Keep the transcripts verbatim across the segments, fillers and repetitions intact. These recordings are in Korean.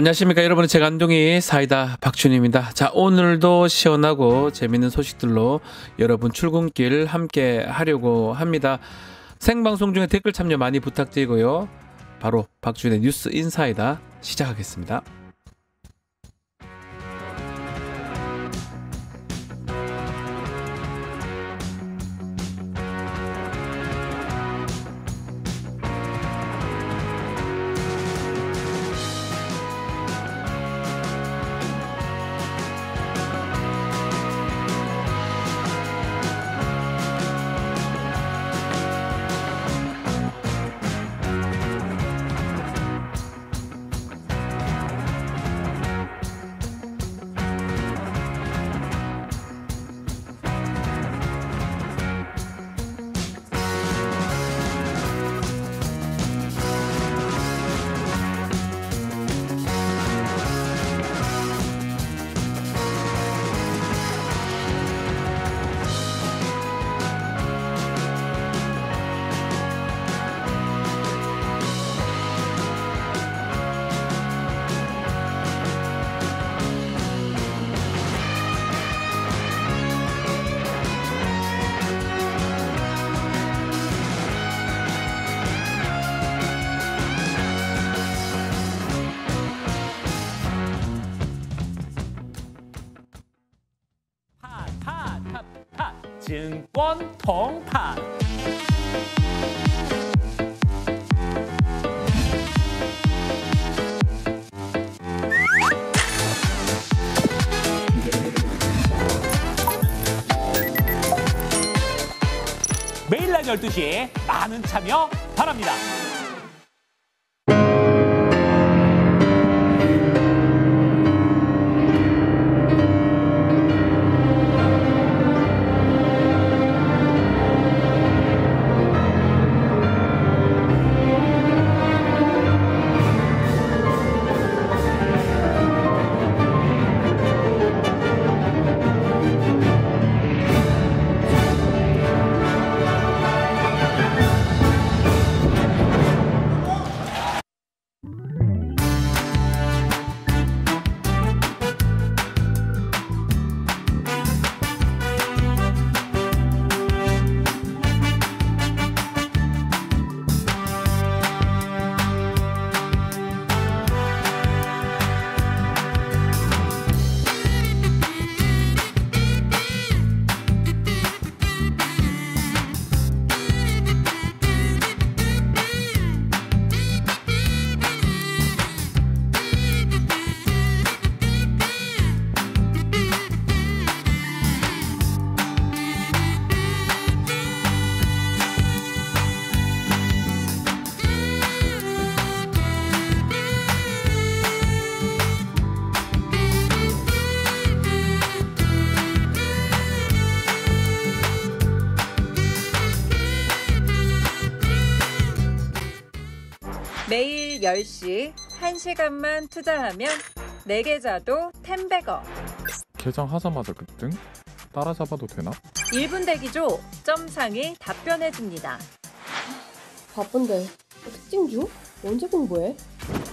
안녕하십니까. 여러분의 제 안동이 사이다 박준희입니다. 자, 오늘도 시원하고 재밌는 소식들로 여러분 출근길 함께 하려고 합니다. 생방송 중에 댓글 참여 많이 부탁드리고요. 바로 박준희의 뉴스 인사이다 시작하겠습니다. 증권 통판. 매일 낮 열두 시에 많은 참여 바랍니다. 매일 열 시 한 시간만 투자하면 내 계좌도 텐배거. 개장하자마자 급등? 따라잡아도 되나? 일 분 대기조 점상이 답변해줍니다. 바쁜데 특징 중? 언제 공부해?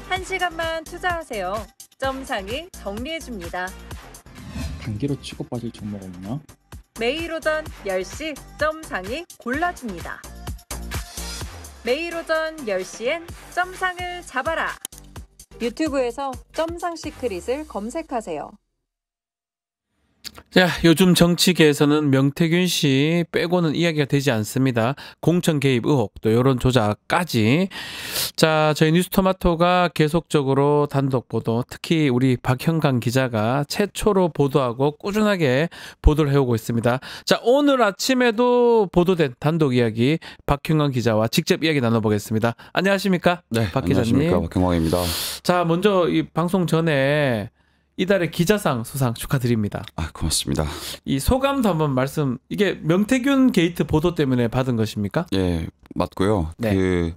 한 시간만 투자하세요. 점상이 정리해줍니다. 단기로 치고 빠질 종목 없나? 매일 오전 열 시 점상이 골라줍니다. 매일 오전 열 시엔 점상을 잡아라. 유튜브에서 점상 시크릿을 검색하세요. 자, 요즘 정치계에서는 명태균 씨 빼고는 이야기가 되지 않습니다. 공천 개입 의혹, 또 이런 조작까지. 자, 저희 뉴스토마토가 계속적으로 단독 보도, 특히 우리 박현광 기자가 최초로 보도하고 꾸준하게 보도를 해오고 있습니다. 자, 오늘 아침에도 보도된 단독 이야기 박현광 기자와 직접 이야기 나눠보겠습니다. 안녕하십니까? 네, 박 기자님. 안녕하십니까? 박현광입니다. 자, 먼저 이 방송 전에 이달의 기자상 수상 축하드립니다. 아, 고맙습니다. 이 소감도 한번 말씀. 이게 명태균 게이트 보도 때문에 받은 것입니까? 예, 맞고요. 네. 그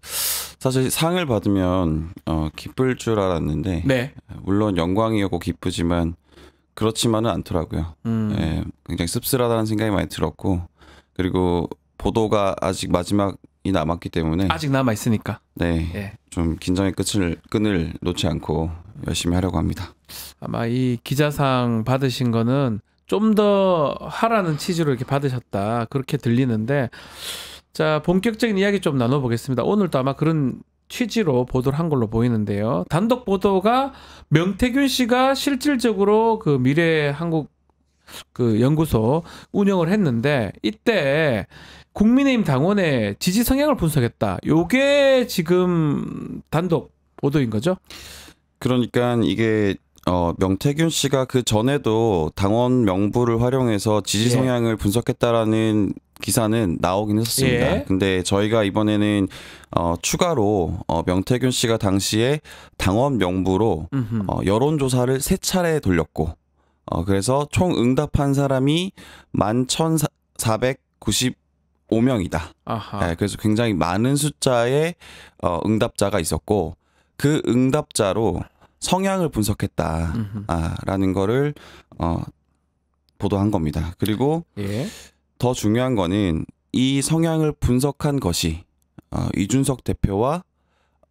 사실 상을 받으면 어, 기쁠 줄 알았는데, 네. 물론 영광이었고 기쁘지만 그렇지만은 않더라고요. 음. 예, 굉장히 씁쓸하다는 생각이 많이 들었고, 그리고 보도가 아직 마지막이 남았기 때문에 아직 남아 있으니까. 네, 예. 좀 긴장의 끝을 끈을 놓지 않고 열심히 하려고 합니다. 아마 이 기자상 받으신 거는 좀 더 하라는 취지로 이렇게 받으셨다, 그렇게 들리는데, 자, 본격적인 이야기 좀 나눠보겠습니다. 오늘도 아마 그런 취지로 보도를 한 걸로 보이는데요. 단독 보도가 명태균 씨가 실질적으로 그 미래 한국 그 연구소 운영을 했는데, 이때 국민의힘 당원의 지지 성향을 분석했다. 요게 지금 단독 보도인 거죠? 그러니까 이게 어, 명태균 씨가 그 전에도 당원 명부를 활용해서 지지 성향을 예. 분석했다라는 기사는 나오긴 했었습니다. 예. 근데 저희가 이번에는 어, 추가로 어, 명태균 씨가 당시에 당원 명부로 어, 여론조사를 세 차례 돌렸고, 어, 그래서 총 응답한 사람이 만 천사백구십오 명이다. 네, 그래서 굉장히 많은 숫자의 어, 응답자가 있었고, 그 응답자로 성향을 분석했다라는 거를 어, 보도한 겁니다. 그리고 예. 더 중요한 거는 이 성향을 분석한 것이 어, 이준석 대표와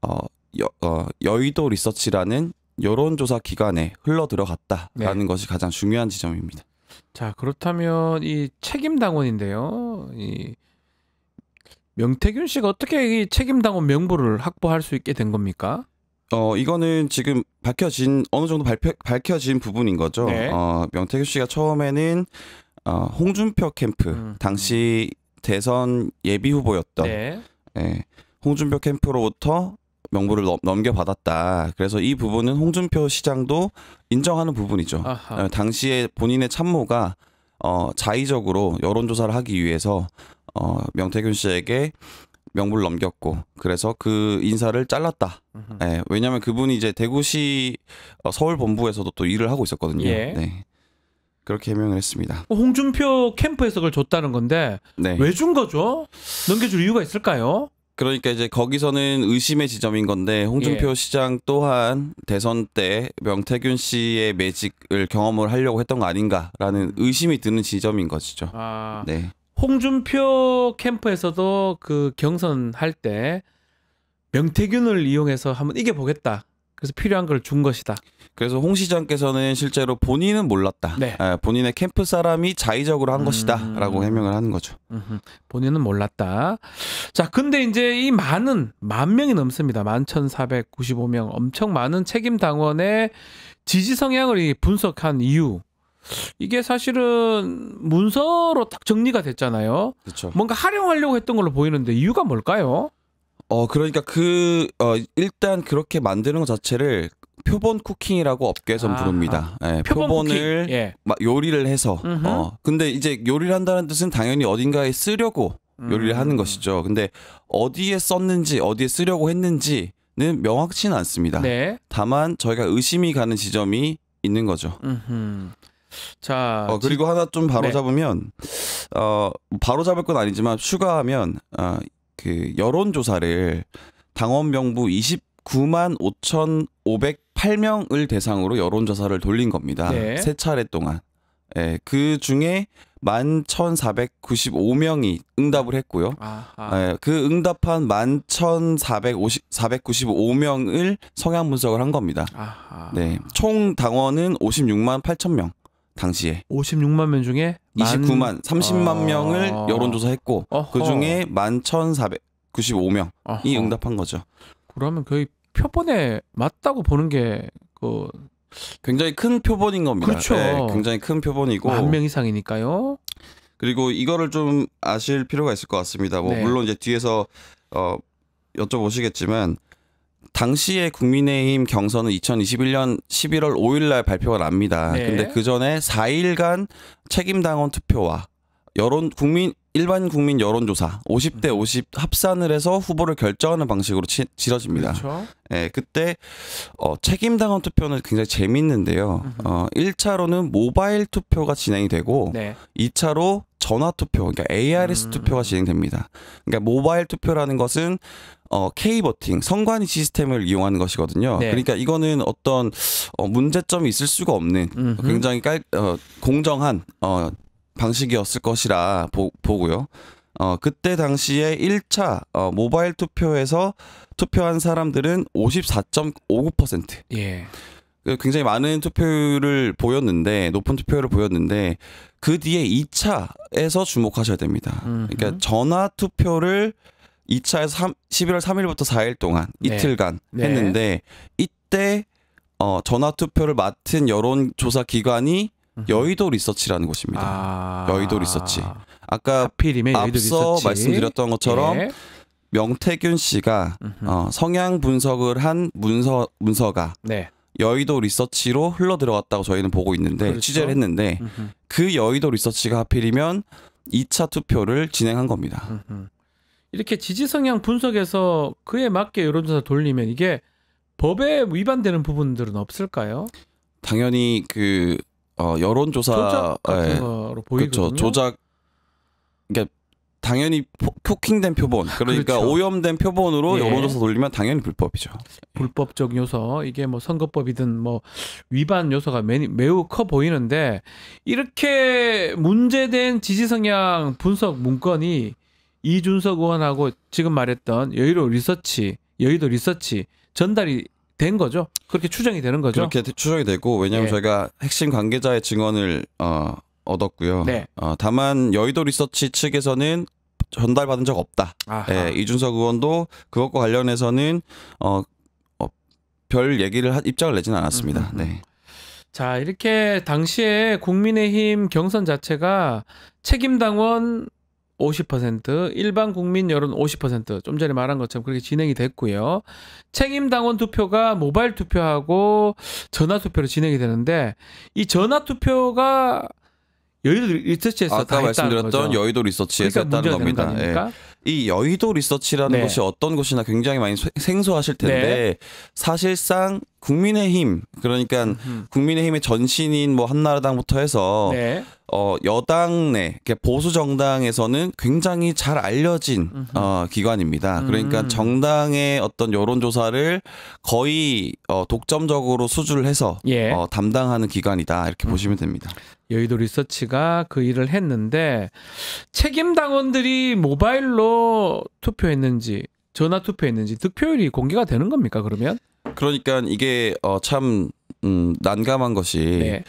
어, 여, 어, 여의도 리서치라는 여론조사 기관에 흘러들어갔다라는 네. 것이 가장 중요한 지점입니다. 자, 그렇다면 이 책임당원인데요, 이 명태균 씨가 어떻게 이 책임당원 명부를 확보할 수 있게 된 겁니까? 어, 이거는 지금 밝혀진, 어느 정도 발표, 밝혀진 부분인 거죠. 네. 어, 명태균 씨가 처음에는 어, 홍준표 캠프, 음. 당시 대선 예비 후보였던 네. 예, 홍준표 캠프로부터 명부를 넘겨받았다. 그래서 이 부분은 홍준표 시장도 인정하는 부분이죠. 아하. 당시에 본인의 참모가 어, 자의적으로 여론조사를 하기 위해서 어, 명태균 씨에게 명부를 넘겼고, 그래서 그 인사를 잘랐다. 네, 왜냐하면 그분이 이제 대구시 서울본부에서도 또 일을 하고 있었거든요. 예. 네, 그렇게 해명을 했습니다. 홍준표 캠프에서 그걸 줬다는 건데 네. 왜 준 거죠? 넘겨줄 이유가 있을까요? 그러니까 이제 거기서는 의심의 지점인 건데, 홍준표 예. 시장 또한 대선 때 명태균 씨의 매직을 경험을 하려고 했던 거 아닌가라는 의심이 드는 지점인 것이죠. 아, 네. 홍준표 캠프에서도 그 경선할 때 명태균을 이용해서 한번 이겨보겠다, 그래서 필요한 걸 준 것이다. 그래서 홍 시장께서는 실제로 본인은 몰랐다. 네. 아, 본인의 캠프 사람이 자의적으로 한 음... 것이다 라고 해명을 하는 거죠. 음흠. 본인은 몰랐다. 자, 근데 이제 이 많은, 만 명이 넘습니다. 만 천사백구십오 명, 엄청 많은 책임 당원의 지지 성향을 분석한 이유, 이게 사실은 문서로 딱 정리가 됐잖아요. 그쵸. 뭔가 활용하려고 했던 걸로 보이는데 이유가 뭘까요? 어, 그러니까 그 어, 일단 그렇게 만드는 것 자체를 표본 쿠킹이라고 업계에선 아, 부릅니다. 아, 예, 표본 표본을 쿠킹. 예. 막 요리를 해서 어, 근데 이제 요리를 한다는 뜻은 당연히 어딘가에 쓰려고 음. 요리를 하는 것이죠. 근데 어디에 썼는지, 어디에 쓰려고 했는지는 명확치는 않습니다. 네. 다만 저희가 의심이 가는 지점이 있는 거죠. 음흠. 자, 어, 그리고 지... 하나 좀 바로 네. 잡으면 어, 바로 잡을 건 아니지만 추가하면 어, 그 여론조사를 당원 명부 이십구만 오천오백팔 명을 대상으로 여론조사를 돌린 겁니다. 네. 세 차례 동안. 예, 그 중에 만 천사백구십오 명이 응답을 했고요. 아하. 예, 그 응답한 만 천사백구십오 명을 성향 분석을 한 겁니다. 아하. 네, 총 당원은 오십육만 팔천 명. 당시에 오십육만 명 중에 이십구만, 삼십만 어... 명을 여론조사했고, 어허. 그중에 만 천사백구십오 명이 어허. 응답한 거죠. 그러면 거의 표본에 맞다고 보는 게 그... 굉장히 큰 표본인 겁니다. 그렇죠. 네, 굉장히 큰 표본이고 만 명 이상이니까요. 그리고 이거를 좀 아실 필요가 있을 것 같습니다. 뭐 네. 물론 이제 뒤에서 어, 여쭤보시겠지만, 당시에 국민의힘 경선은 이천이십일 년 십일월 오일 날 발표가 납니다. 네. 근데 그 전에 사 일간 책임당원 투표와 여론 국민 일반 국민 여론조사 오십 대 오십 합산을 해서 후보를 결정하는 방식으로 치, 치러집니다. 그렇죠. 예, 그때 어, 책임당원 투표는 굉장히 재밌는데요. 어, 일 차로는 모바일 투표가 진행이 되고 네. 이 차로 전화 투표, 그러니까 에이아르에스 음. 투표가 진행됩니다. 그러니까 모바일 투표라는 것은 어, K버팅, 선관위 시스템을 이용하는 것이거든요. 네. 그러니까 이거는 어떤 어, 문제점이 있을 수가 없는 음흠. 굉장히 깔, 어, 공정한 어, 방식이었을 것이라 보, 보고요. 어, 그때 당시에 일 차 어, 모바일 투표에서 투표한 사람들은 오십사 점 오구 퍼센트. 예. 굉장히 많은 투표율을 보였는데, 높은 투표율을 보였는데, 그 뒤에 이 차에서 주목하셔야 됩니다. 음흠. 그러니까 전화 투표를 이 차에서 십일월 삼일부터 사일 동안, 네, 이틀간 했는데, 네, 이때 어, 전화 투표를 맡은 여론조사 기관이 여의도 리서치라는 곳입니다. 아, 여의도 리서치. 아까 하필이면 여의도 앞서 리서치. 말씀드렸던 것처럼, 예, 명태균 씨가 어, 성향 분석을 한 문서, 문서가 네, 여의도 리서치로 흘러 들어갔다고 저희는 보고 있는데, 그렇죠, 취재를 했는데, 음흠, 그 여의도 리서치가 하필이면 이 차 투표를 진행한 겁니다. 음흠. 이렇게 지지 성향 분석에서 그에 맞게 여론조사 돌리면 이게 법에 위반되는 부분들은 없을까요? 당연히 그 어, 여론조사 조작 같은, 예, 거로 보이거든요. 그렇죠. 조작. 그러니까 당연히 포, 폭행된 표본, 그러니까 그렇죠, 오염된 표본으로, 예, 여론조사 돌리면 당연히 불법이죠. 불법적 요소, 이게 뭐 선거법이든 뭐 위반 요소가 매니, 매우 커 보이는데, 이렇게 문제된 지지성향 분석 문건이 이준석 의원하고 지금 말했던 여의도 리서치, 여의도 리서치 전달이 된 거죠? 그렇게 추정이 되는 거죠? 그렇게 추정이 되고, 왜냐하면, 네, 저희가 핵심 관계자의 증언을 어, 얻었고요. 네. 어, 다만 여의도 리서치 측에서는 전달받은 적 없다. 예, 이준석 의원도 그것과 관련해서는 어, 어, 별 얘기를 하, 입장을 내지는 않았습니다. 음, 음, 음. 네. 자, 이렇게 당시에 국민의힘 경선 자체가 책임당원 오십 퍼센트, 일반 국민 여론 오십 퍼센트, 좀 전에 말한 것처럼 그렇게 진행이 됐고요. 책임 당원 투표가 모바일 투표하고 전화 투표로 진행이 되는데, 이 전화 투표가 여의도 리서치에서 아까 다 말씀드렸던 거죠. 여의도 리서치에서 그러니까 했다는 겁니다. 예. 이 여의도 리서치라는, 네, 것이 어떤 곳이나 굉장히 많이 생소하실 텐데, 네, 사실상 국민의힘, 그러니까 음. 국민의힘의 전신인 뭐 한나라당부터 해서, 네, 어, 여당 내 보수 정당에서는 굉장히 잘 알려진 음. 어, 기관입니다. 그러니까 음. 정당의 어떤 여론조사를 거의 어, 독점적으로 수주를 해서, 예, 어, 담당하는 기관이다, 이렇게 음. 보시면 됩니다. 여의도 리서치가 그 일을 했는데, 책임 당원들이 모바일로 투표했는지 전화 투표했는지 득표율이 공개가 되는 겁니까, 그러면? 그러니까 이게 어, 참 음, 난감한 것이, 네,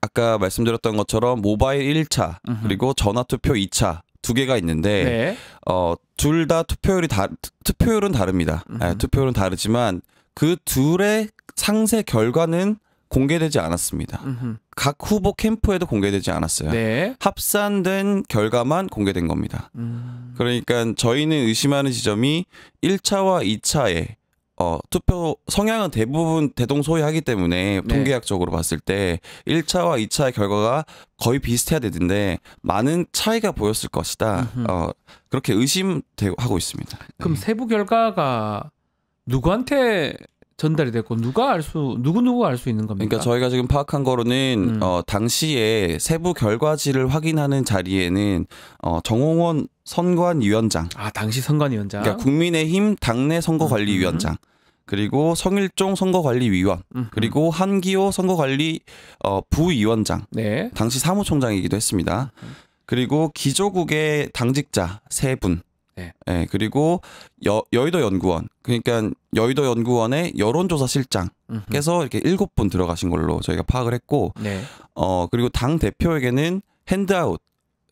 아까 말씀드렸던 것처럼 모바일 일 차 으흠. 그리고 전화 투표 이 차 두 개가 있는데, 네, 어, 둘 다 투표율이 다 투표율은 다릅니다. 네, 투표율은 다르지만 그 둘의 상세 결과는 공개되지 않았습니다. 으흠. 각 후보 캠프에도 공개되지 않았어요. 네. 합산된 결과만 공개된 겁니다. 음. 그러니까 저희는 의심하는 지점이 일 차와 이 차에 어, 투표 성향은 대부분 대동소이하기 때문에, 네, 통계학적으로 봤을 때 일 차와 이 차의 결과가 거의 비슷해야 되는데 많은 차이가 보였을 것이다. 어, 그렇게 의심하고 있습니다. 그럼, 네, 세부 결과가 누구한테 전달이 됐고 누가 알 수 누구 누구 알 수 있는 겁니까? 그러니까 저희가 지금 파악한 거로는 음. 어, 당시에 세부 결과지를 확인하는 자리에는 어, 정홍원 선관위원장, 아 당시 선관위원장, 그러니까 국민의힘 당내 선거관리위원장, 음. 그리고 성일종 선거관리위원, 음. 그리고 한기호 선거관리 어, 부위원장, 네, 당시 사무총장이기도 했습니다. 음. 그리고 기조국의 당직자 세 분. 네. 네, 그리고 여, 여의도 연구원, 그러니까 여의도 연구원의 여론조사실장께서 이렇게 일곱 분 들어가신 걸로 저희가 파악을 했고, 네, 어 그리고 당 대표에게는 핸드아웃,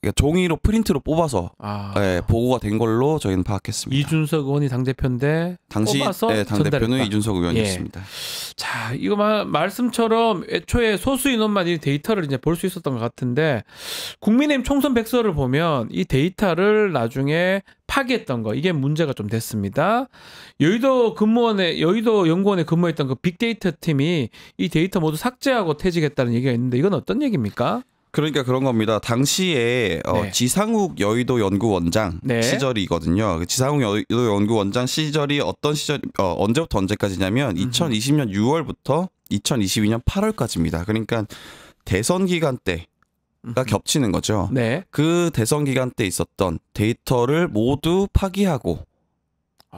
그러니까 종이로 프린트로 뽑아서, 아, 네, 보고가 된 걸로 저희는 파악했습니다. 이준석 의원이 당 대표인데 당시 뽑아서, 네, 당 대표는 이준석 의원이었습니다. 예. 자, 이거 마, 말씀처럼 애초에 소수 인원만 이 데이터를 이제 볼 수 있었던 것 같은데, 국민의힘 총선 백서를 보면 이 데이터를 나중에 파기했던 거, 이게 문제가 좀 됐습니다. 여의도 근무원에 여의도 연구원에 근무했던 그 빅데이터 팀이 이 데이터 모두 삭제하고 퇴직했다는 얘기가 있는데, 이건 어떤 얘기입니까? 그러니까 그런 겁니다. 당시에 어, 네, 지상욱 여의도 연구원장, 네, 시절이거든요. 지상욱 여의도 연구원장 시절이 어떤 시절, 어, 언제부터 언제까지냐면 음흠. 이천이십년 유월부터 이천이십이년 팔월까지입니다. 그러니까 대선 기간 때가 음흠. 겹치는 거죠. 네. 그 대선 기간 때 있었던 데이터를 모두 파기하고 오.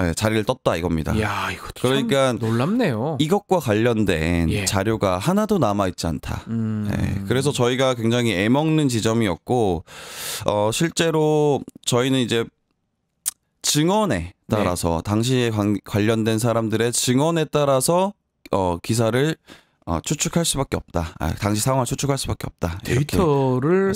네, 자리를 떴다 이겁니다. 야, 이것도 그러니까 참 놀랍네요. 이것과 관련된, 예, 자료가 하나도 남아있지 않다. 음... 네, 그래서 저희가 굉장히 애먹는 지점이었고, 어, 실제로 저희는 이제 증언에 따라서, 네, 당시에 관, 관련된 사람들의 증언에 따라서 어, 기사를 어, 추측할 수밖에 없다. 아, 당시 상황을 추측할 수밖에 없다. 데이터를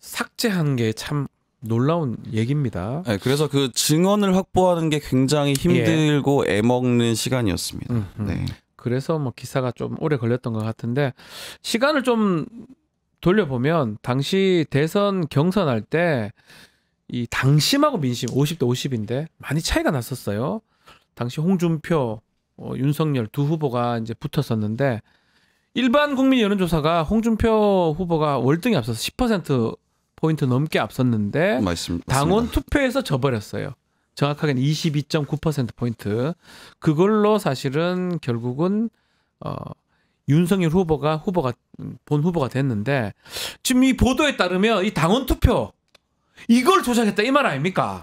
삭제한 게 참 놀라운 얘기입니다. 네, 그래서 그 증언을 확보하는 게 굉장히 힘들고 예. 애먹는 시간이었습니다. 음, 음. 네. 그래서 뭐 기사가 좀 오래 걸렸던 것 같은데, 시간을 좀 돌려보면 당시 대선 경선할 때 이 당심하고 민심 오십 대 오십인데 많이 차이가 났었어요. 당시 홍준표, 어, 윤석열 두 후보가 이제 붙었었는데, 일반 국민 여론조사가 홍준표 후보가 월등히 앞서서 십 퍼센트 포인트 넘게 앞섰는데 맞습니다. 당원 투표에서 져버렸어요. 정확하게는 이십이 점 구 퍼센트 포인트. 그걸로 사실은 결국은 어, 윤석열 후보가 후보가 본 후보가 됐는데, 지금 이 보도에 따르면 이 당원 투표 이걸 조작했다 이 말 아닙니까?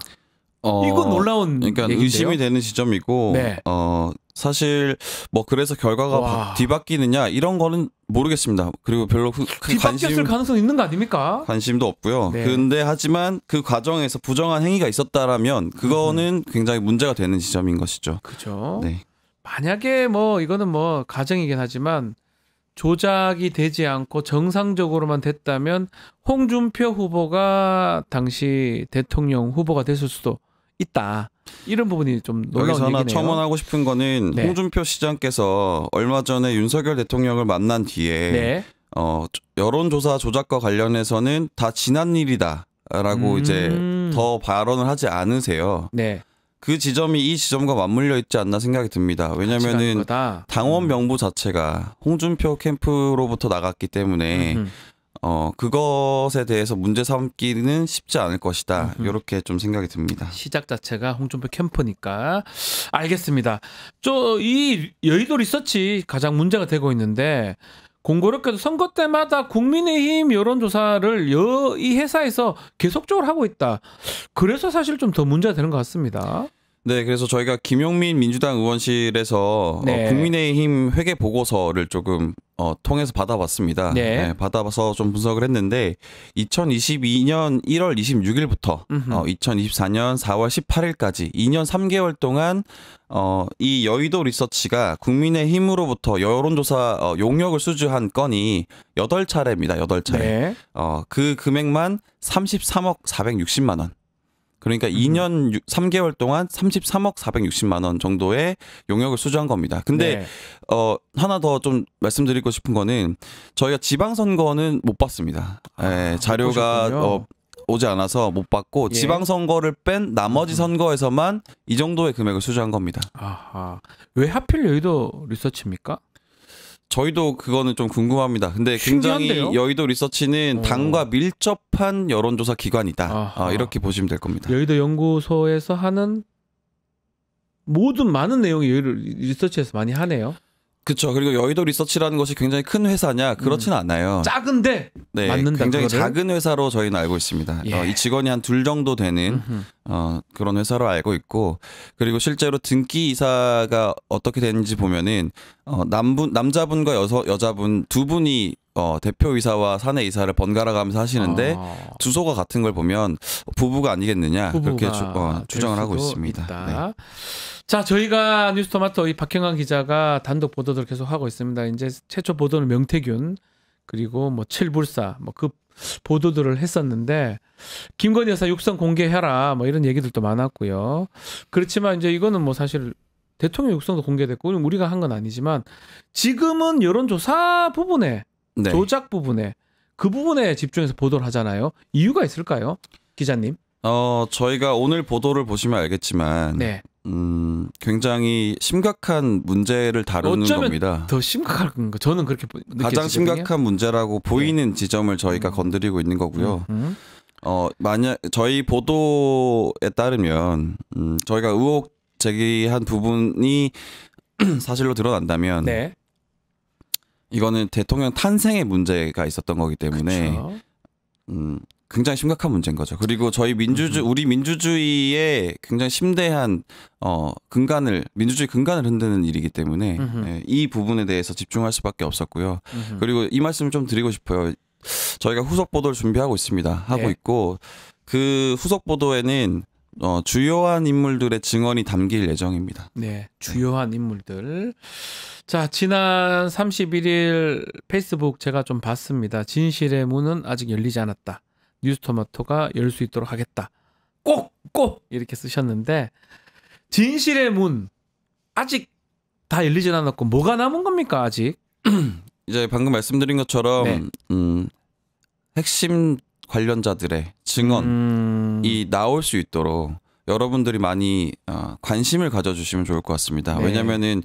어, 이건 놀라운 그러니까 얘기인데요? 의심이 되는 지점이고 네. 어, 사실 뭐 그래서 결과가 와. 뒤바뀌느냐 이런 거는 모르겠습니다. 그리고 별로 그, 그 뒤바뀌었을 관심, 가능성 있는 거 아닙니까? 관심도 없고요. 네. 근데 하지만 그 과정에서 부정한 행위가 있었다라면 그거는 음. 굉장히 문제가 되는 지점인 것이죠. 그렇죠. 네. 만약에 뭐 이거는 뭐 가정이긴 하지만 조작이 되지 않고 정상적으로만 됐다면 홍준표 후보가 당시 대통령 후보가 됐을 수도 있다. 이런 부분이 좀 놀라운 여기서 하나 얘기네요. 첨언하고 싶은 거는 네. 홍준표 시장께서 얼마 전에 윤석열 대통령을 만난 뒤에 네. 어, 여론조사 조작과 관련해서는 다 지난 일이다라고 음. 이제 더 발언을 하지 않으세요. 네. 그 지점이 이 지점과 맞물려 있지 않나 생각이 듭니다. 왜냐면은 당원 명부 자체가 홍준표 캠프로부터 나갔기 때문에 음흠. 어 그것에 대해서 문제 삼기는 쉽지 않을 것이다. 음흠. 이렇게 좀 생각이 듭니다. 시작 자체가 홍준표 캠프니까. 알겠습니다. 저 이 여의도 리서치 가장 문제가 되고 있는데, 공교롭게도 선거 때마다 국민의힘 여론조사를 여, 이 회사에서 계속적으로 하고 있다. 그래서 사실 좀 더 문제가 되는 것 같습니다. 네, 그래서 저희가 김용민 민주당 의원실에서 네. 어, 국민의힘 회계 보고서를 조금 어, 통해서 받아봤습니다. 네. 네, 받아봐서 좀 분석을 했는데, 이천이십이 년 일 월 이십육 일부터 어, 이천이십사 년 사 월 십팔 일까지 이 년 삼 개월 동안 어, 이 여의도 리서치가 국민의힘으로부터 여론조사 어, 용역을 수주한 건이 여덟 차례입니다. 여덟 차례. 네. 어, 그 금액만 삼십삼억 사백육십만 원. 그러니까 음. 이 년 삼 개월 동안 삼십삼억 사백육십만 원 정도의 용역을 수주한 겁니다. 근데 네. 어, 하나 더 좀 말씀드리고 싶은 거는 저희가 지방선거는 못 봤습니다. 아, 예, 자료가 어, 오지 않아서 못 봤고 예. 지방선거를 뺀 나머지 음. 선거에서만 이 정도의 금액을 수주한 겁니다. 아하. 왜 하필 여의도 리서치입니까? 저희도 그거는 좀 궁금합니다. 근데 굉장히 신기한데요? 여의도 리서치는 오. 당과 밀접한 여론조사 기관이다. 아, 이렇게 보시면 될 겁니다. 여의도 연구소에서 하는 모든 많은 내용이 여의도 리서치에서 많이 하네요. 그렇죠. 그리고 여의도 리서치라는 것이 굉장히 큰 회사냐? 그렇지는 음. 않아요. 작은데 네, 맞는다. 굉장히 그거를? 작은 회사로 저희는 알고 있습니다. 예. 어, 이 직원이 한 둘 정도 되는 어, 그런 회사로 알고 있고, 그리고 실제로 등기 이사가 어떻게 되는지 보면은 어, 남분 남자분과 여서, 여자분 두 분이 어, 대표이사와 사내이사를 번갈아가면서 하시는데 아. 주소가 같은 걸 보면 부부가 아니겠느냐 그렇게 주, 어, 주장을 하고 있습니다. 네. 자, 저희가 뉴스토마토 이 박현광 기자가 단독 보도를 계속 하고 있습니다. 이제 최초 보도는 명태균 그리고 뭐 칠불사 뭐 그 보도들을 했었는데, 김건희 여사 육성 공개해라 뭐 이런 얘기들도 많았고요. 그렇지만 이제 이거는 뭐 사실 대통령 육성도 공개됐고 우리가 한 건 아니지만, 지금은 여론조사 부분에 네. 조작 부분에 그 부분에 집중해서 보도를 하잖아요. 이유가 있을까요, 기자님? 어 저희가 오늘 보도를 보시면 알겠지만 네. 음, 굉장히 심각한 문제를 다루는 어쩌면 겁니다. 더 심각한 건가? 저는 그렇게 느껴지거든요. 가장 심각한 문제라고 보이는 네. 지점을 저희가 음. 건드리고 있는 거고요. 음, 음. 어 만약 저희 보도에 따르면 음, 저희가 의혹 제기한 부분이 사실로 드러난다면. 네. 이거는 대통령 탄생의 문제가 있었던 거기 때문에 그쵸. 음, 굉장히 심각한 문제인 거죠. 그리고 저희 민주주 음. 우리 민주주의의 굉장히 심대한 어, 근간을 민주주의 근간을 흔드는 일이기 때문에 예, 이 부분에 대해서 집중할 수밖에 없었고요. 음흠. 그리고 이 말씀을 좀 드리고 싶어요. 저희가 후속 보도를 준비하고 있습니다. 하고 네. 있고 그 후속 보도에는 어, 주요한 인물들의 증언이 담길 예정입니다. 네, 주요한 네. 인물들. 자, 지난 삼십일일 페이스북 제가 좀 봤습니다. 진실의 문은 아직 열리지 않았다. 뉴스토마토가 열 수 있도록 하겠다. 꼭! 꼭! 이렇게 쓰셨는데, 진실의 문 아직 다 열리지 않았고 뭐가 남은 겁니까 아직? 이제 방금 말씀드린 것처럼 네. 음, 핵심 관련자들의 증언이 음... 나올 수 있도록 여러분들이 많이 어, 관심을 가져주시면 좋을 것 같습니다. 네. 왜냐면은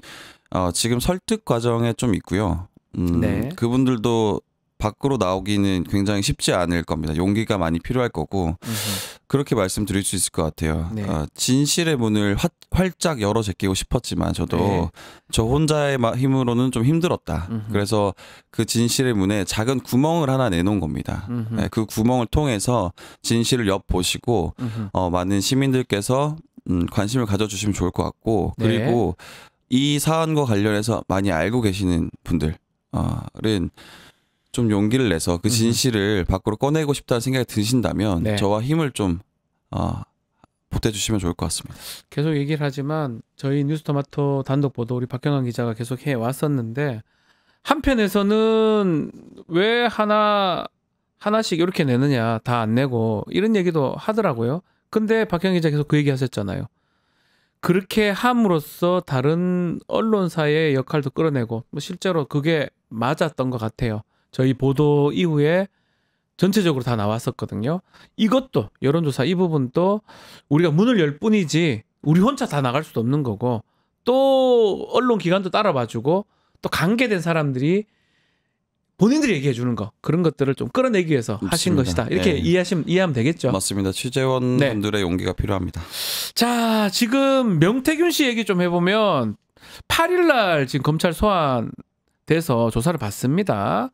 어, 지금 설득 과정에 좀 있고요. 음, 네. 그분들도 밖으로 나오기는 굉장히 쉽지 않을 겁니다. 용기가 많이 필요할 거고 으흠. 그렇게 말씀드릴 수 있을 것 같아요. 네. 어, 진실의 문을 화, 활짝 열어 제끼고 싶었지만 저도 네. 저 혼자의 힘으로는 좀 힘들었다. 으흠. 그래서 그 진실의 문에 작은 구멍을 하나 내놓은 겁니다. 네, 그 구멍을 통해서 진실을 엿보시고 어, 많은 시민들께서 음, 관심을 가져주시면 좋을 것 같고 네. 그리고 이 사안과 관련해서 많이 알고 계시는 분들은 어, 좀 용기를 내서 그 진실을 밖으로 꺼내고 싶다는 생각이 드신다면 네. 저와 힘을 좀 어, 보태주시면 좋을 것 같습니다. 계속 얘기를 하지만 저희 뉴스토마토 단독 보도 우리 박현광 기자가 계속 해왔었는데 한편에서는 왜 하나, 하나씩 이렇게 내느냐 다 안 내고 이런 얘기도 하더라고요. 근데 박현광 기자 계속 그 얘기 하셨잖아요. 그렇게 함으로써 다른 언론사의 역할도 끌어내고 뭐 실제로 그게 맞았던 것 같아요. 저희 보도 이후에 전체적으로 다 나왔었거든요. 이것도 여론조사 이 부분도 우리가 문을 열 뿐이지 우리 혼자 다 나갈 수도 없는 거고 또 언론기관도 따라봐주고 또 관계된 사람들이 본인들이 얘기해 주는 거 그런 것들을 좀 끌어내기 위해서 맞습니다. 하신 것이다. 이렇게 네. 이해하시면 이해하면 되겠죠. 맞습니다. 취재원분들의 네. 용기가 필요합니다. 자, 지금 명태균 씨 얘기 좀 해보면 팔일날 지금 검찰 소환 돼서 조사를 받습니다.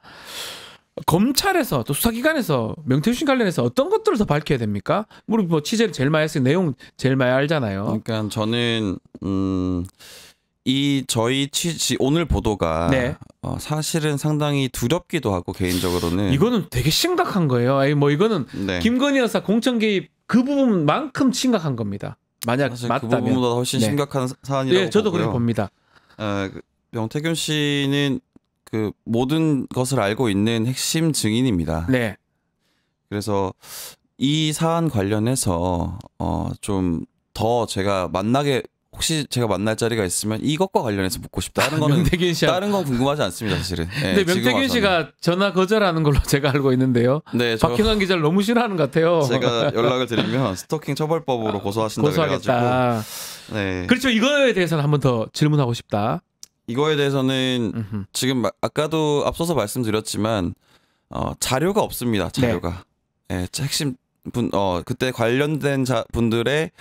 검찰에서 또 수사기관에서 명태균 씨 관련해서 어떤 것들을 더 밝혀야 됩니까? 우리 뭐 취재를 제일 많이 했으니까 내용 제일 많이 알잖아요. 그러니까 저는 음, 이 저희 취지 오늘 보도가 네. 어, 사실은 상당히 두렵기도 하고 개인적으로는 이거는 되게 심각한 거예요. 아니, 뭐 이거는 네. 김건희 여사 공천 개입 그 부분만큼 심각한 겁니다. 만약 사실 맞다면 그 부분보다 훨씬 네. 심각한 사안이라고 네, 저도 보고요. 그렇게 봅니다. 어, 명태균 씨는 그 모든 것을 알고 있는 핵심 증인입니다. 네. 그래서 이 사안 관련해서 어 좀 더 제가 만나게 혹시 제가 만날 자리가 있으면 이것과 관련해서 묻고 싶다. 다른 거는 명태균 씨야. 다른 건 궁금하지 않습니다, 사실은. 네, 근데 명태균 씨가 전화 거절하는 걸로 제가 알고 있는데요. 네, 박현광 기자를 너무 싫어하는 것 같아요. 제가 연락을 드리면 스토킹 처벌법으로 고소하신다고 그래가지고. 네. 그렇죠. 이거에 대해서는 한 번 더 질문하고 싶다. 이거에 대해서는 음흠. 지금 아까도 앞서서 말씀드렸지만 어, 자료가 없습니다. 자료가 네. 네, 핵심 분 어, 그때 관련된 자, 분들의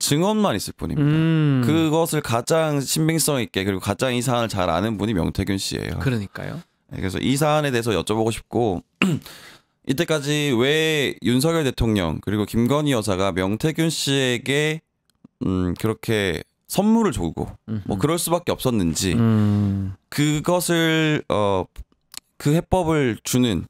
증언만 있을 뿐입니다. 음. 그것을 가장 신빙성 있게 그리고 가장 이 사안을 잘 아는 분이 명태균 씨예요. 그러니까요. 네, 그래서 이 사안에 대해서 여쭤보고 싶고 이때까지 왜 윤석열 대통령 그리고 김건희 여사가 명태균 씨에게 음, 그렇게 선물을 주고 뭐 그럴 수밖에 없었는지 음. 그것을 어, 그 해법을 주는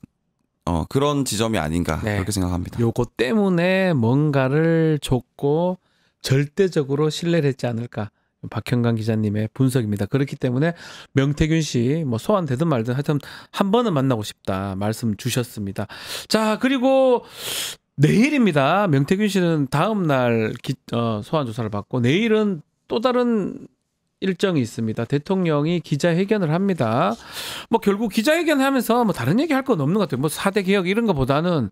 어, 그런 지점이 아닌가 네. 그렇게 생각합니다. 요거 때문에 뭔가를 줬고 절대적으로 신뢰를 했지 않을까 박현광 기자님의 분석입니다. 그렇기 때문에 명태균 씨 뭐 소환되든 말든 하여튼 한 번은 만나고 싶다 말씀 주셨습니다. 자, 그리고 내일입니다. 명태균 씨는 다음 날 기, 어, 소환 조사를 받고 내일은 또 다른 일정이 있습니다. 대통령이 기자회견을 합니다. 뭐 결국 기자회견하면서 뭐 다른 얘기할 건 없는 것 같아요. 뭐 사대 개혁 이런 것보다는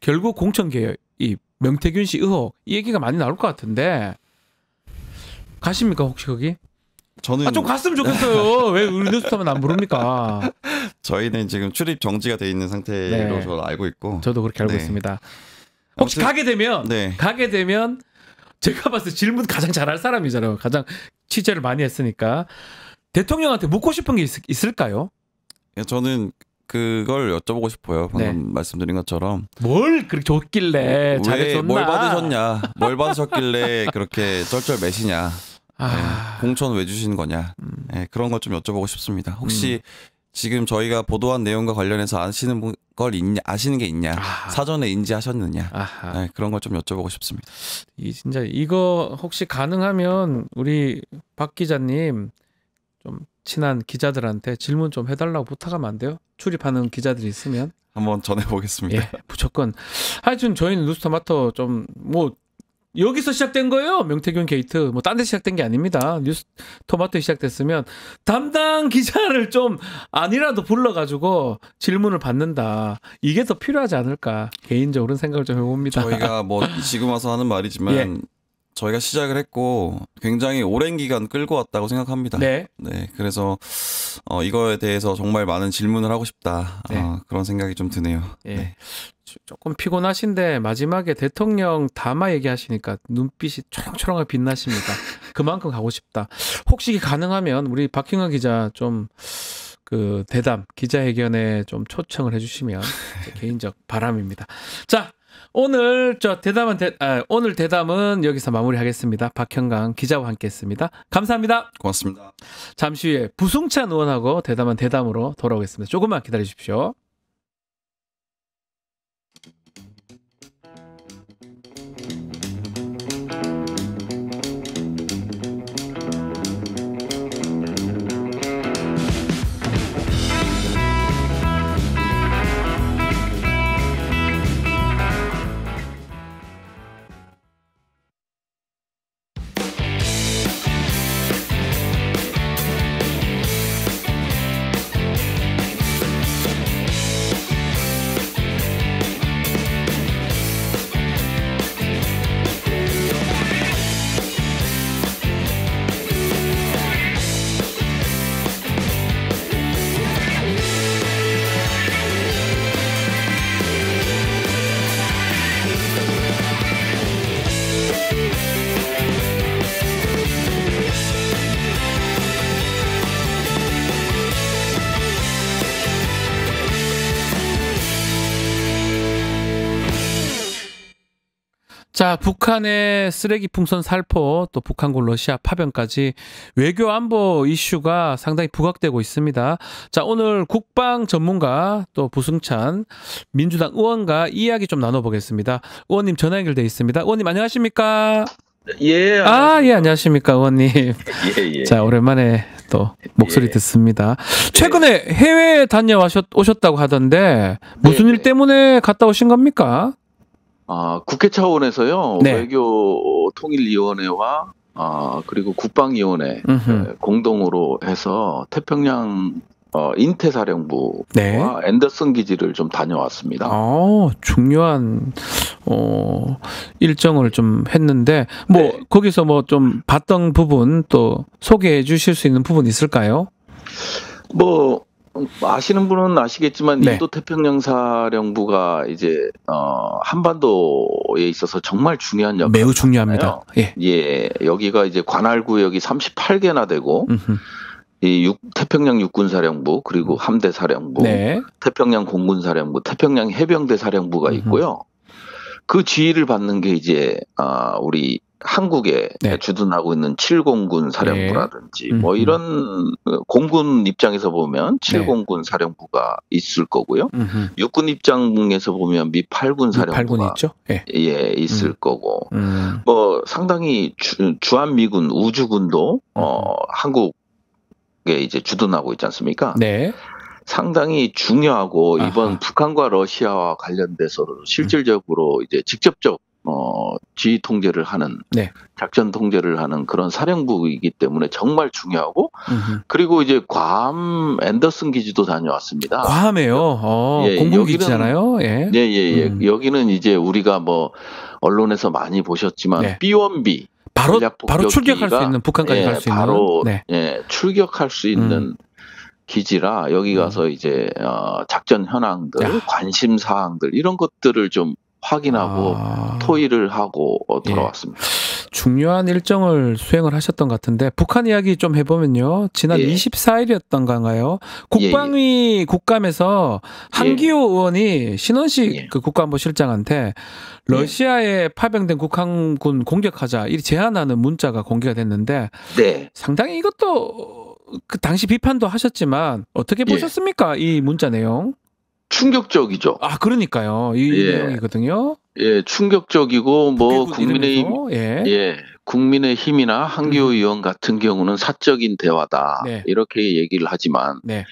결국 공천 개혁, 이 명태균 씨 의혹 이 얘기가 많이 나올 것 같은데 가십니까 혹시 거기? 저는 아, 좀 갔으면 좋겠어요. 왜 우리 뉴스타면 안 부릅니까? 저희는 지금 출입 정지가 돼 있는 상태로 네. 저도 알고 있고 저도 그렇게 알고 네. 있습니다. 혹시 아무튼, 가게 되면 네. 가게 되면. 제가 봤을 때 질문 가장 잘할 사람이잖아요. 가장 취재를 많이 했으니까. 대통령한테 묻고 싶은 게 있, 있을까요? 저는 그걸 여쭤보고 싶어요. 방금 네. 말씀드린 것처럼. 뭘 그렇게 줬길래 잘해줬나. 뭘 받으셨냐. 뭘 받으셨길래 그렇게 쩔쩔 매시냐. 아... 네, 공천 왜 주신 거냐. 음. 네, 그런 걸 좀 여쭤보고 싶습니다. 혹시 음. 지금 저희가 보도한 내용과 관련해서 아시는 걸 있냐, 아시는 게 있냐, 아하. 사전에 인지하셨느냐, 네, 그런 걸 좀 여쭤보고 싶습니다. 이 진짜 이거 혹시 가능하면 우리 박 기자님 좀 친한 기자들한테 질문 좀 해달라고 부탁하면 안 돼요? 출입하는 기자들이 있으면 한번 전해보겠습니다. 예, 무조건. 하여튼 저희는 뉴스토마토 좀 뭐 여기서 시작된 거예요. 명태균 게이트 뭐 딴 데 시작된 게 아닙니다. 뉴스토마토에 시작됐으면 담당 기자를 좀 아니라도 불러가지고 질문을 받는다. 이게 더 필요하지 않을까 개인적으로는 생각을 좀 해봅니다. 저희가 뭐 지금 와서 하는 말이지만 예. 저희가 시작을 했고 굉장히 오랜 기간 끌고 왔다고 생각합니다. 네. 네. 그래서 어, 이거에 대해서 정말 많은 질문을 하고 싶다. 네. 어, 그런 생각이 좀 드네요. 예. 네. 조금 피곤하신데 마지막에 대통령 담화 얘기하시니까 눈빛이 초롱초롱하게 빛나십니다. 그만큼 가고 싶다. 혹시 가능하면 우리 박현광 기자 좀 그 대담 기자회견에 좀 초청을 해주시면 개인적 바람입니다. 자. 오늘 저 대담은 대, 아, 오늘 대담은 여기서 마무리하겠습니다. 박현광 기자와 함께했습니다. 감사합니다. 고맙습니다. 잠시 후에 부승찬 의원하고 대담은 대담으로 돌아오겠습니다. 조금만 기다려 주십시오. 자, 북한의 쓰레기 풍선 살포, 또 북한군 러시아 파병까지 외교 안보 이슈가 상당히 부각되고 있습니다. 자, 오늘 국방 전문가 또 부승찬 민주당 의원과 이야기 좀 나눠보겠습니다. 의원님 전화 연결돼 있습니다. 의원님 안녕하십니까? 예. 아, 예, 안녕하십니까, 의원님. 예, 예. 자, 오랜만에 또 목소리 예. 듣습니다. 최근에 예. 해외에 다녀오셨다고 하던데 무슨 예. 일 때문에 갔다 오신 겁니까? 아, 국회 차원에서요. 네. 외교통일위원회와 아, 그리고 국방위원회 음흠. 공동으로 해서 태평양 어, 인태사령부와 네. 앤더슨 기지를 좀 다녀왔습니다. 아, 중요한 어, 일정을 좀 했는데 뭐 네. 거기서 뭐 좀 봤던 부분 또 소개해 주실 수 있는 부분 있을까요? 뭐 아시는 분은 아시겠지만 네. 인도 태평양 사령부가 이제 어 한반도에 있어서 정말 중요한 역할을 매우 중요합니다. 예. 예, 여기가 이제 관할 구역이 삼십팔 개나 되고 음흠. 이 육, 태평양 육군 사령부 그리고 함대 사령부, 네. 태평양 공군 사령부, 태평양 해병대 사령부가 음흠. 있고요. 그 지휘를 받는 게 이제 아 우리 한국에 네. 주둔하고 있는 칠공군 사령부라든지 네. 뭐 이런 공군 입장에서 보면 칠공군 네. 사령부가 있을 거고요. 음흠. 육군 입장에서 보면 미 팔군 사령부가 네. 예, 있을 음. 거고 음. 뭐 상당히 주, 주한미군 우주군도 어, 한국에 이제 주둔하고 있지 않습니까? 네. 상당히 중요하고 아하. 이번 북한과 러시아와 관련돼서 실질적으로 음. 이제 직접적 어, 지휘 통제를 하는 네. 작전 통제를 하는 그런 사령부이기 때문에 정말 중요하고 음흠. 그리고 이제 괌 앤더슨 기지도 다녀왔습니다. 괌에요? 어, 예, 공군 기지잖아요. 예, 예, 예. 예. 음. 여기는 이제 우리가 뭐 언론에서 많이 보셨지만 네. 비 원 비 바로 바로 출격할 수 있는 북한까지 예, 갈 수 있는 바로 네. 예, 출격할 수 있는 음. 기지라 여기 가서 음. 이제 어, 작전 현황들, 야. 관심 사항들 이런 것들을 좀 확인하고 아... 토의를 하고 돌아왔습니다. 예. 중요한 일정을 수행을 하셨던 것 같은데 북한 이야기 좀 해보면요. 지난 예. 이십사 일이었던가요? 국방위 예. 국감에서 한기호 예. 의원이 신원식 예. 그 국가안보실장한테 러시아에 파병된 국한군 공격하자 이 제안하는 문자가 공개가 됐는데 네. 상당히 이것도 그 당시 비판도 하셨지만 어떻게 보셨습니까? 예. 이 문자 내용? 충격적이죠. 아, 그러니까요. 이 예. 내용이거든요. 예, 충격적이고 뭐 국민의힘, 예. 예, 국민의힘이나 한기호 음. 의원 같은 경우는 사적인 대화다 네. 이렇게 얘기를 하지만 네.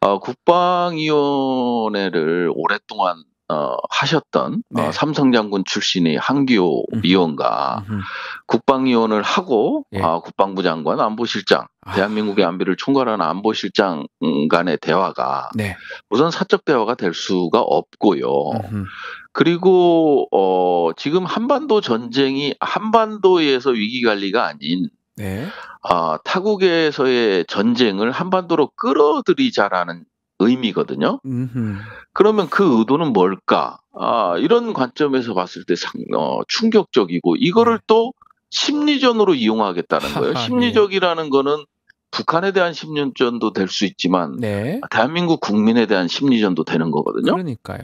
어, 국방위원회를 오랫동안 어, 하셨던 네. 어, 삼성장군 출신의 한기호 음흠. 의원과 음흠. 국방위원을 하고 예. 어, 국방부 장관, 안보실장, 아. 대한민국의 안비를 총괄하는 안보실장 간의 대화가 네. 우선 사적 대화가 될 수가 없고요. 음흠. 그리고 어, 지금 한반도 전쟁이 한반도에서 위기관리가 아닌 네. 어, 타국에서의 전쟁을 한반도로 끌어들이자라는 의미거든요. 음흠. 그러면 그 의도는 뭘까? 아, 이런 관점에서 봤을 때 상, 어, 충격적이고 이거를 네. 또 심리전으로 이용하겠다는 거예요. 네. 심리적이라는 거는 북한에 대한 심리전도 될 수 있지만 네. 대한민국 국민에 대한 심리전도 되는 거거든요. 그러니까요.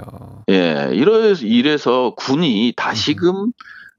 예, 이래서, 이래서 군이 다시금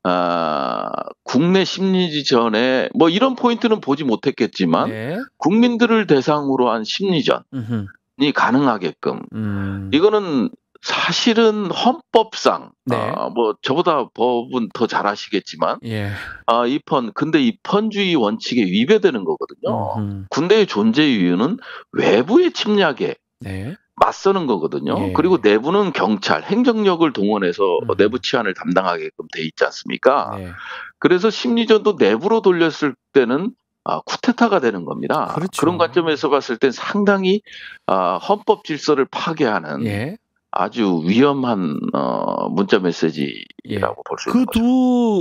아, 국내 심리전에 뭐 이런 포인트는 보지 못했겠지만 네. 국민들을 대상으로 한 심리전이 음흠. 가능하게끔 음. 이거는 사실은 헌법상 네. 아, 뭐 저보다 법은 더 잘 아시겠지만 예. 아, 입헌 근데 입헌주의 원칙에 위배되는 거거든요. 음. 군대의 존재 이유는 외부의 침략에 네. 맞서는 거거든요. 예. 그리고 내부는 경찰, 행정력을 동원해서 음. 내부 치안을 담당하게끔 돼 있지 않습니까? 예. 그래서 심리전도 내부로 돌렸을 때는 아, 쿠데타가 되는 겁니다. 그렇죠. 그런 관점에서 봤을 땐 상당히 아, 헌법 질서를 파괴하는 예. 아주 위험한 어, 문자 메시지라고 볼 수 있는 거죠. 그 두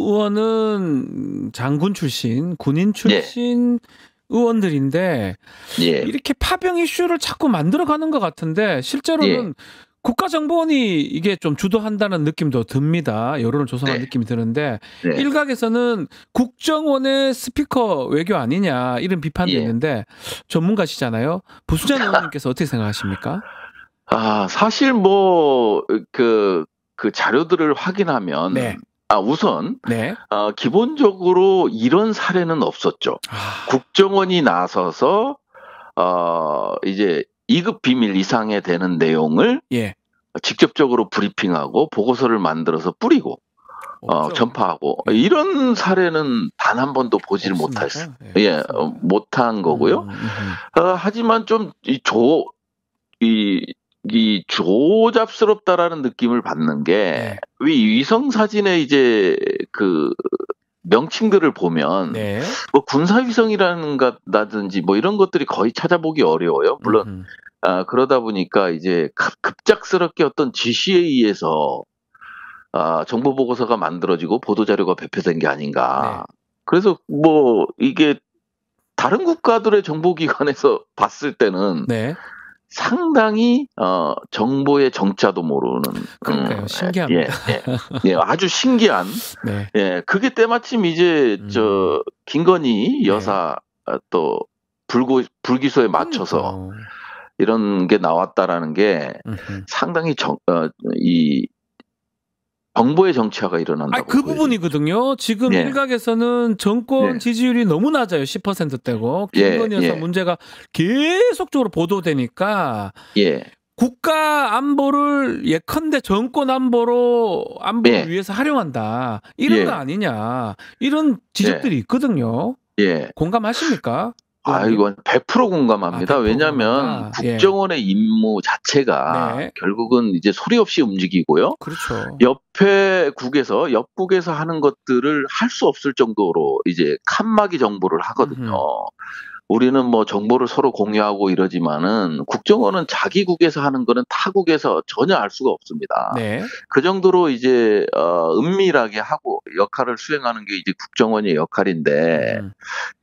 의원은 장군 출신, 군인 출신 예. 의원들인데 예. 이렇게 파병 이슈를 자꾸 만들어가는 것 같은데 실제로는 예. 국가정보원이 이게 좀 주도한다는 느낌도 듭니다. 여론을 조성한 네. 느낌이 드는데 네. 일각에서는 국정원의 스피커 외교 아니냐 이런 비판도 예. 있는데 전문가시잖아요. 부승찬 의원님께서 어떻게 생각하십니까? 아, 사실 뭐, 그, 그 자료들을 확인하면, 네. 아, 우선, 네. 어, 기본적으로 이런 사례는 없었죠. 아. 국정원이 나서서, 어, 이제 이 급 비밀 이상에 되는 내용을 예. 직접적으로 브리핑하고 보고서를 만들어서 뿌리고, 어, 전파하고, 예. 이런 사례는 단 한 번도 보지를 못했어요. 예, 예 어, 못한 거고요. 음, 음. 어, 하지만 좀, 이 조, 이, 이 조잡스럽다라는 느낌을 받는 게 네. 위성 사진의 이제 그 명칭들을 보면 네. 뭐 군사 위성이라든지 뭐 이런 것들이 거의 찾아보기 어려워요. 물론 음. 아, 그러다 보니까 이제 급작스럽게 어떤 지시에 의해서 아, 정보 보고서가 만들어지고 보도 자료가 배포된 게 아닌가. 네. 그래서 뭐 이게 다른 국가들의 정보기관에서 봤을 때는. 네. 상당히 어, 정보의 정자도 모르는 그러니까요. 음, 신기합니다. 예, 예, 예, 아주 신기한. 네. 예, 그게 때마침 이제 음. 저 김건희 여사 네. 또 불고 불기소에 맞춰서 음. 이런 게 나왔다라는 게 음흠. 상당히 정, 어, 이. 정보의 정치화가 일어난다고. 아, 그 보여요. 부분이거든요. 지금 예. 일각에서는 정권 예. 지지율이 너무 낮아요. 십 퍼센트대고 김건희 여사 예. 문제가 계속적으로 보도되니까 예. 국가 안보를 예컨대 정권 안보로 안보를 예. 위해서 활용한다. 이런 예. 거 아니냐. 이런 지적들이 예. 있거든요. 예. 공감하십니까? 아, 이건 백 퍼센트 공감합니다. 아, 백 퍼센트 왜냐하면 국정원의 예. 임무 자체가 네. 결국은 이제 소리 없이 움직이고요. 그렇죠. 옆에 국에서 옆국에서 하는 것들을 할 수 없을 정도로 이제 칸막이 정보를 하거든요. 음흠. 우리는 뭐 정보를 서로 공유하고 이러지만은 국정원은 자기 국에서 하는 거는 타국에서 전혀 알 수가 없습니다. 네. 그 정도로 이제 어, 은밀하게 하고 역할을 수행하는 게 이제 국정원의 역할인데 음.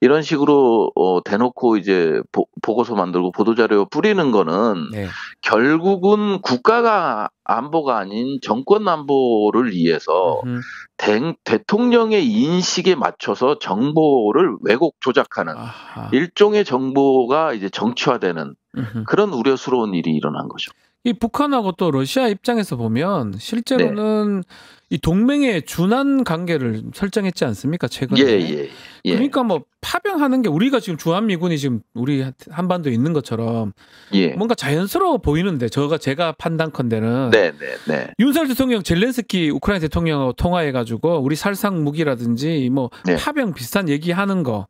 이런 식으로 어, 대놓고 이제 보, 보고서 만들고 보도자료 뿌리는 거는 네. 결국은 국가가 안보가 아닌 정권 안보를 위해서 음. 대, 대통령의 인식에 맞춰서 정보를 왜곡 조작하는 아하. 일종의 정보가 이제 정치화되는 음흠. 그런 우려스러운 일이 일어난 거죠. 이 북한하고 또 러시아 입장에서 보면 실제로는 네. 이 동맹의 준한 관계를 설정했지 않습니까? 최근에. 예, 예, 예. 그러니까 뭐 파병하는 게 우리가 지금 주한미군이 지금 우리 한반도에 있는 것처럼 예. 뭔가 자연스러워 보이는데 저가 제가 판단컨대는 네, 네, 네. 윤석열 대통령 젤렌스키 우크라이나 대통령하고 통화해가지고 우리 살상 무기라든지 뭐 네. 파병 비슷한 얘기하는 거.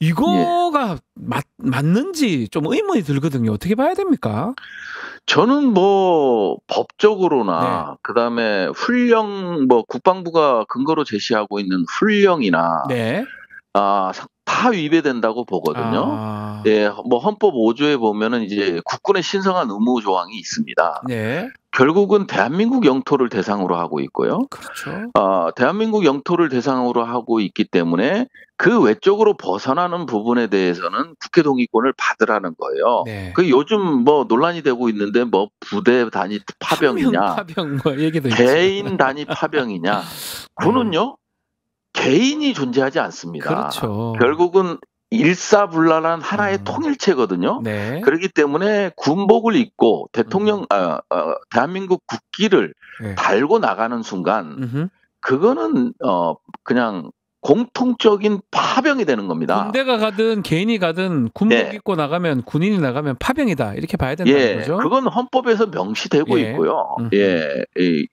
이거가 예. 맞, 맞는지 좀 의문이 들거든요. 어떻게 봐야 됩니까? 저는 뭐 법적으로나 네. 그다음에 훈령 뭐 국방부가 근거로 제시하고 있는 훈령이나 네. 아, 다 위배된다고 보거든요. 아. 예, 뭐 헌법 오 조에 보면은 이제 국군의 신성한 의무 조항이 있습니다. 네. 결국은 대한민국 영토를 대상으로 하고 있고요. 그렇죠. 어, 대한민국 영토를 대상으로 하고 있기 때문에 그 외적으로 벗어나는 부분에 대해서는 국회 동의권을 받으라는 거예요. 네. 그 요즘 뭐 논란이 되고 있는데 뭐 부대 단위 파병이냐, 파병 뭐 얘기도 개인 단위 파병이냐, 군은요 개인이 존재하지 않습니다. 그렇죠. 결국은 일사불란한 하나의 음. 통일체거든요. 네. 그렇기 때문에 군복을 입고 대통령, 음. 어, 어, 대한민국 국기를 네. 달고 나가는 순간, 음흠. 그거는 어, 그냥 공통적인 파병이 되는 겁니다. 군대가 가든 개인이 가든 군복 네. 입고 나가면 군인이 나가면 파병이다 이렇게 봐야 된다는 예. 거죠. 그건 헌법에서 명시되고 예. 있고요. 음흠. 예. 예.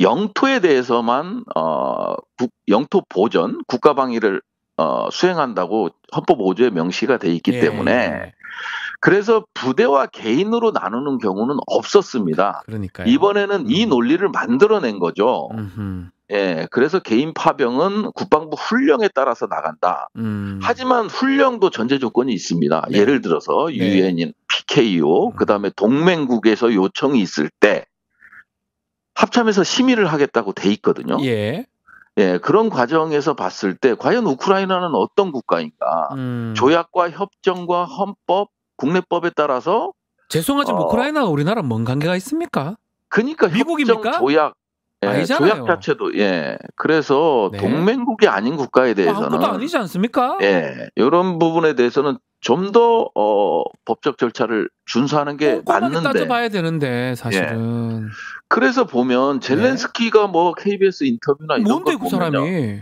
영토에 대해서만 어, 국, 영토 보전, 국가 방위를 어, 수행한다고 헌법 오 조에 명시가 돼 있기 예. 때문에 그래서 부대와 개인으로 나누는 경우는 없었습니다. 그러니까요. 이번에는 이 논리를 만들어낸 거죠. 음흠. 예, 그래서 개인 파병은 국방부 훈령에 따라서 나간다. 음. 하지만 훈령도 전제 조건이 있습니다. 네. 예를 들어서 유엔인 네. 피케이오, 그 다음에 동맹국에서 요청이 있을 때 합참에서 심의를 하겠다고 돼 있거든요. 예. 예, 그런 과정에서 봤을 때 과연 우크라이나는 어떤 국가인가? 음. 조약과 협정과 헌법, 국내법에 따라서 죄송하지만 어, 우크라이나와 우리나라는 뭔 관계가 있습니까? 그러니까 미국입니까? 협정, 조약, 예, 아니잖아요. 조약 자체도 예, 그래서 네. 동맹국이 아닌 국가에 대해서는 아무것도 아니지 않습니까? 예, 이런 부분에 대해서는 좀 더 어, 법적 절차를 준수하는 게 맞는데 따져봐야 되는데 사실은 예. 그래서 보면 젤렌스키가 네. 뭐 케이비에스 인터뷰나 이런 뭔데 거 그 보면요, 사람이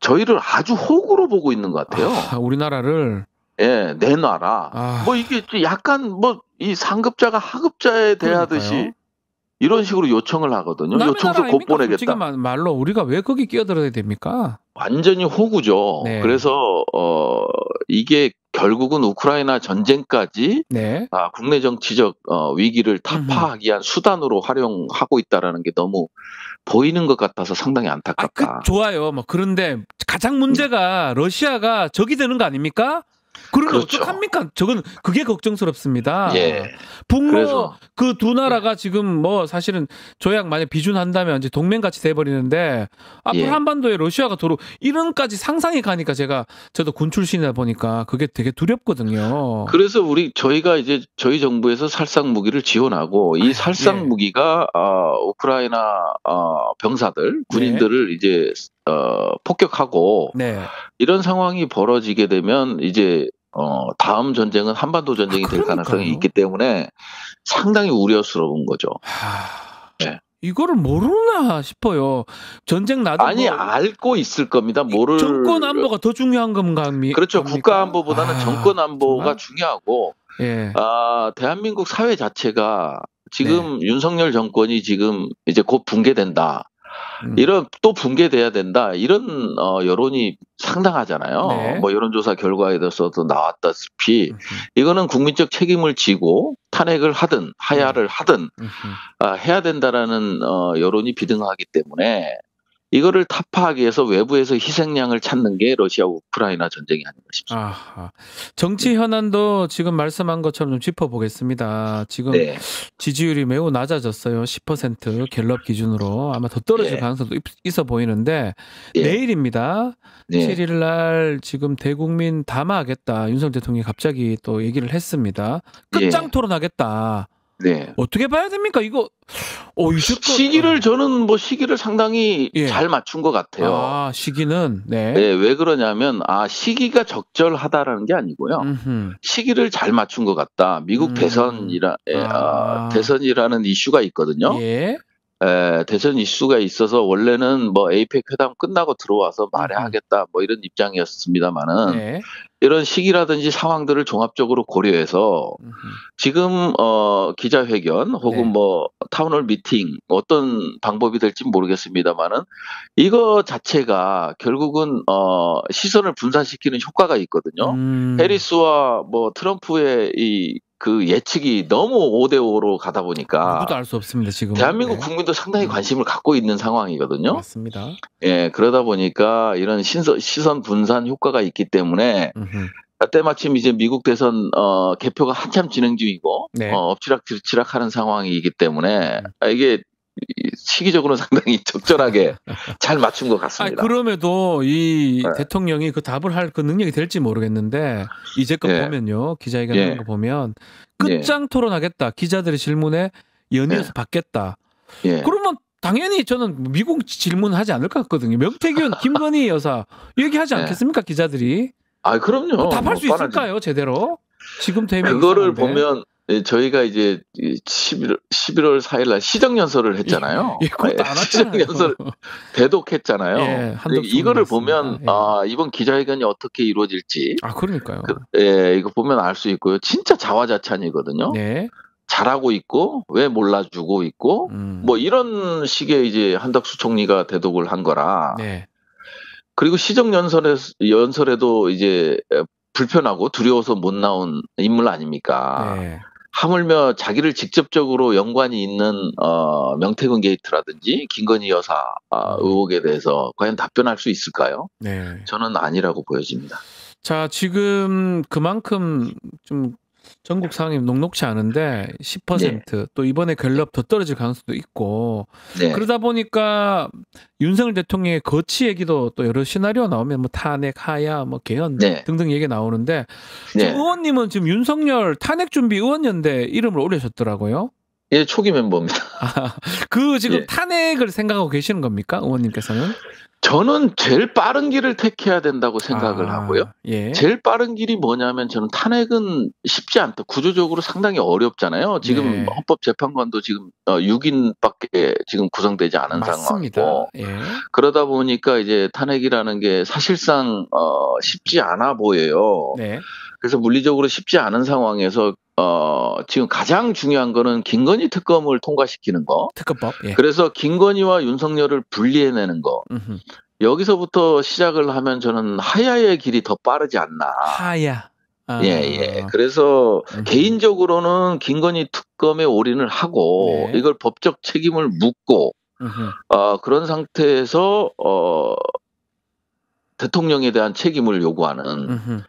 저희를 아주 호구로 보고 있는 것 같아요. 아, 우리나라를 예 내놔라. 아. 뭐 이게 약간 뭐 이 상급자가 하급자에 대하듯이 그러니까요. 이런 식으로 요청을 하거든요. 요청서 곧 보내겠다. 솔직히 말로 우리가 왜 거기 끼어들어야 됩니까? 완전히 호구죠. 네. 그래서 어, 이게 결국은 우크라이나 전쟁까지 네. 아, 국내 정치적 어, 위기를 타파하기 위한 수단으로 활용하고 있다는 게 너무 보이는 것 같아서 상당히 안타깝다. 아, 그, 좋아요. 뭐 그런데 가장 문제가 러시아가 적이 되는 거 아닙니까? 그러면 그렇죠. 어떡합니까? 저건 그게 걱정스럽습니다. 예. 북로 그 두 나라가 지금 뭐 사실은 조약 만약 비준한다면 이제 동맹같이 돼버리는데 앞으로 예. 한반도에 러시아가 도로 이런까지 상상이 가니까 제가 저도 군 출신이다 보니까 그게 되게 두렵거든요. 그래서 우리 저희가 이제 저희 정부에서 살상 무기를 지원하고 이 살상 예. 무기가 어, 우크라이나 어, 병사들 군인들을 네. 이제 어, 폭격하고 네. 이런 상황이 벌어지게 되면 이제 어, 다음 전쟁은 한반도 전쟁이 아, 될 가능성이 있기 때문에 상당히 우려스러운 거죠. 하... 네. 이거를 모르나 싶어요. 전쟁 나도 아니 뭐... 알고 있을 겁니다. 모를 정권 안보가 더 중요한 건가? 그렇죠. 겁니까? 국가 안보보다는 아, 정권 안보가 정말? 중요하고 예. 아, 대한민국 사회 자체가 지금 네. 윤석열 정권이 지금 이제 곧 붕괴된다. 음. 이런 또 붕괴돼야 된다 이런 어, 여론이 상당하잖아요. 네. 뭐 여론조사 결과에 대해서도 나왔다시피 음흠. 이거는 국민적 책임을 지고 탄핵을 하든 하야를 음. 하든 아, 해야 된다라는 어, 여론이 비등하기 때문에 이거를 타파하기 위해서 외부에서 희생양을 찾는 게 러시아 우크라이나 전쟁이 아닌가 싶습니다. 아하. 정치 현안도 지금 말씀한 것처럼 좀 짚어보겠습니다. 지금 네. 지지율이 매우 낮아졌어요. 십 퍼센트 갤럽 기준으로 아마 더 떨어질 네. 가능성도 있어 보이는데 네. 내일입니다. 네. 칠일 날 지금 대국민 담화하겠다. 윤석열 대통령이 갑자기 또 얘기를 했습니다. 끝장토론하겠다. 네. 어떻게 봐야 됩니까? 이거 어, 시기를 저는 뭐 시기를 상당히 예. 잘 맞춘 것 같아요. 아, 시기는 네. 네, 왜 그러냐면 아 시기가 적절하다라는 게 아니고요. 음흠. 시기를 잘 맞춘 것 같다. 미국 음. 대선이라 에, 아. 아, 대선이라는 이슈가 있거든요. 예. 에, 대선 이슈가 있어서 원래는 뭐 에이펙 회담 끝나고 들어와서 말해야 하겠다 뭐 이런 입장이었습니다만은 네. 이런 시기라든지 상황들을 종합적으로 고려해서 음흠. 지금 어, 기자회견 혹은 네. 뭐 타운홀 미팅 어떤 방법이 될지 모르겠습니다만은 이거 자체가 결국은 어, 시선을 분산시키는 효과가 있거든요. 음. 해리스와 뭐 트럼프의 이 그 예측이 너무 오 대 오로 가다 보니까 아무도 알 수 없습니다. 지금 대한민국 네. 국민도 상당히 관심을 갖고 있는 상황이거든요. 맞습니다. 예, 그러다 보니까 이런 신서, 시선 분산 효과가 있기 때문에 음흠. 때마침 이제 미국 대선 어, 개표가 한참 진행 중이고 네. 어, 엎치락뒤치락하는 상황이기 때문에 음. 이게 시기적으로 상당히 적절하게 잘 맞춘 것 같습니다. 아니, 그럼에도 이 네. 대통령이 그 답을 할 그 능력이 될지 모르겠는데 이제껏 네. 보면요. 기자회견 하는 네. 거 보면 끝장 토론하겠다. 기자들의 질문에 연이어서 네. 받겠다. 네. 그러면 당연히 저는 미국 질문하지 않을 것 같거든요. 명태균, 김건희 여사 얘기하지 네. 않겠습니까? 기자들이. 아, 그럼요. 뭐 답할 수 있을까요? 뭐 제대로? 지금 되면 그거를 이상한데. 보면 저희가 이제 십일월 사일 날 시정연설을 했잖아요. 예, 그것도 안 시정연설 대독했잖아요. 예, 이거를 보면 예. 아, 이번 기자회견이 어떻게 이루어질지. 아, 그러니까요. 그, 예, 이거 보면 알 수 있고요. 진짜 자화자찬이거든요. 네. 잘하고 있고 왜 몰라주고 있고 음. 뭐 이런 식의 이제 한덕수 총리가 대독을 한 거라. 네. 그리고 시정연설에 연설에도 이제 불편하고 두려워서 못 나온 인물 아닙니까? 네. 하물며 자기를 직접적으로 연관이 있는 어, 명태균 게이트라든지 김건희 여사 어, 의혹에 대해서 과연 답변할 수 있을까요? 네. 저는 아니라고 보여집니다. 자, 지금 그만큼 좀 전국 상황이 녹록치 않은데 십 퍼센트 네. 또 이번에 갤럽 더 떨어질 가능성도 있고 네. 그러다 보니까 윤석열 대통령의 거치 얘기도 또 여러 시나리오 나오면 뭐 탄핵, 하야, 뭐 개헌 네. 등등 얘기 나오는데 네. 지금 의원님은 지금 윤석열 탄핵 준비 의원연대 이름을 올리셨더라고요. 예, 초기 멤버입니다. 아, 그 지금 예. 탄핵을 생각하고 계시는 겁니까, 의원님께서는? 저는 제일 빠른 길을 택해야 된다고 생각을 아, 하고요. 예. 제일 빠른 길이 뭐냐면 저는 탄핵은 쉽지 않다. 구조적으로 상당히 어렵잖아요. 지금 예. 헌법재판관도 지금 육 인밖에 지금 구성되지 않은 맞습니다. 상황이고 예. 그러다 보니까 이제 탄핵이라는 게 사실상 어, 쉽지 않아 보여요. 네. 그래서 물리적으로 쉽지 않은 상황에서 어, 지금 가장 중요한 거는 김건희 특검을 통과시키는 거. 특검법. 예. 그래서 김건희와 윤석열을 분리해내는 거. 음흠. 여기서부터 시작을 하면 저는 하야의 길이 더 빠르지 않나. 하야. 아. 예, 예. 그래서 음흠. 개인적으로는 김건희 특검에 올인을 하고 네. 이걸 법적 책임을 묻고 어, 그런 상태에서 어, 대통령에 대한 책임을 요구하는 음흠.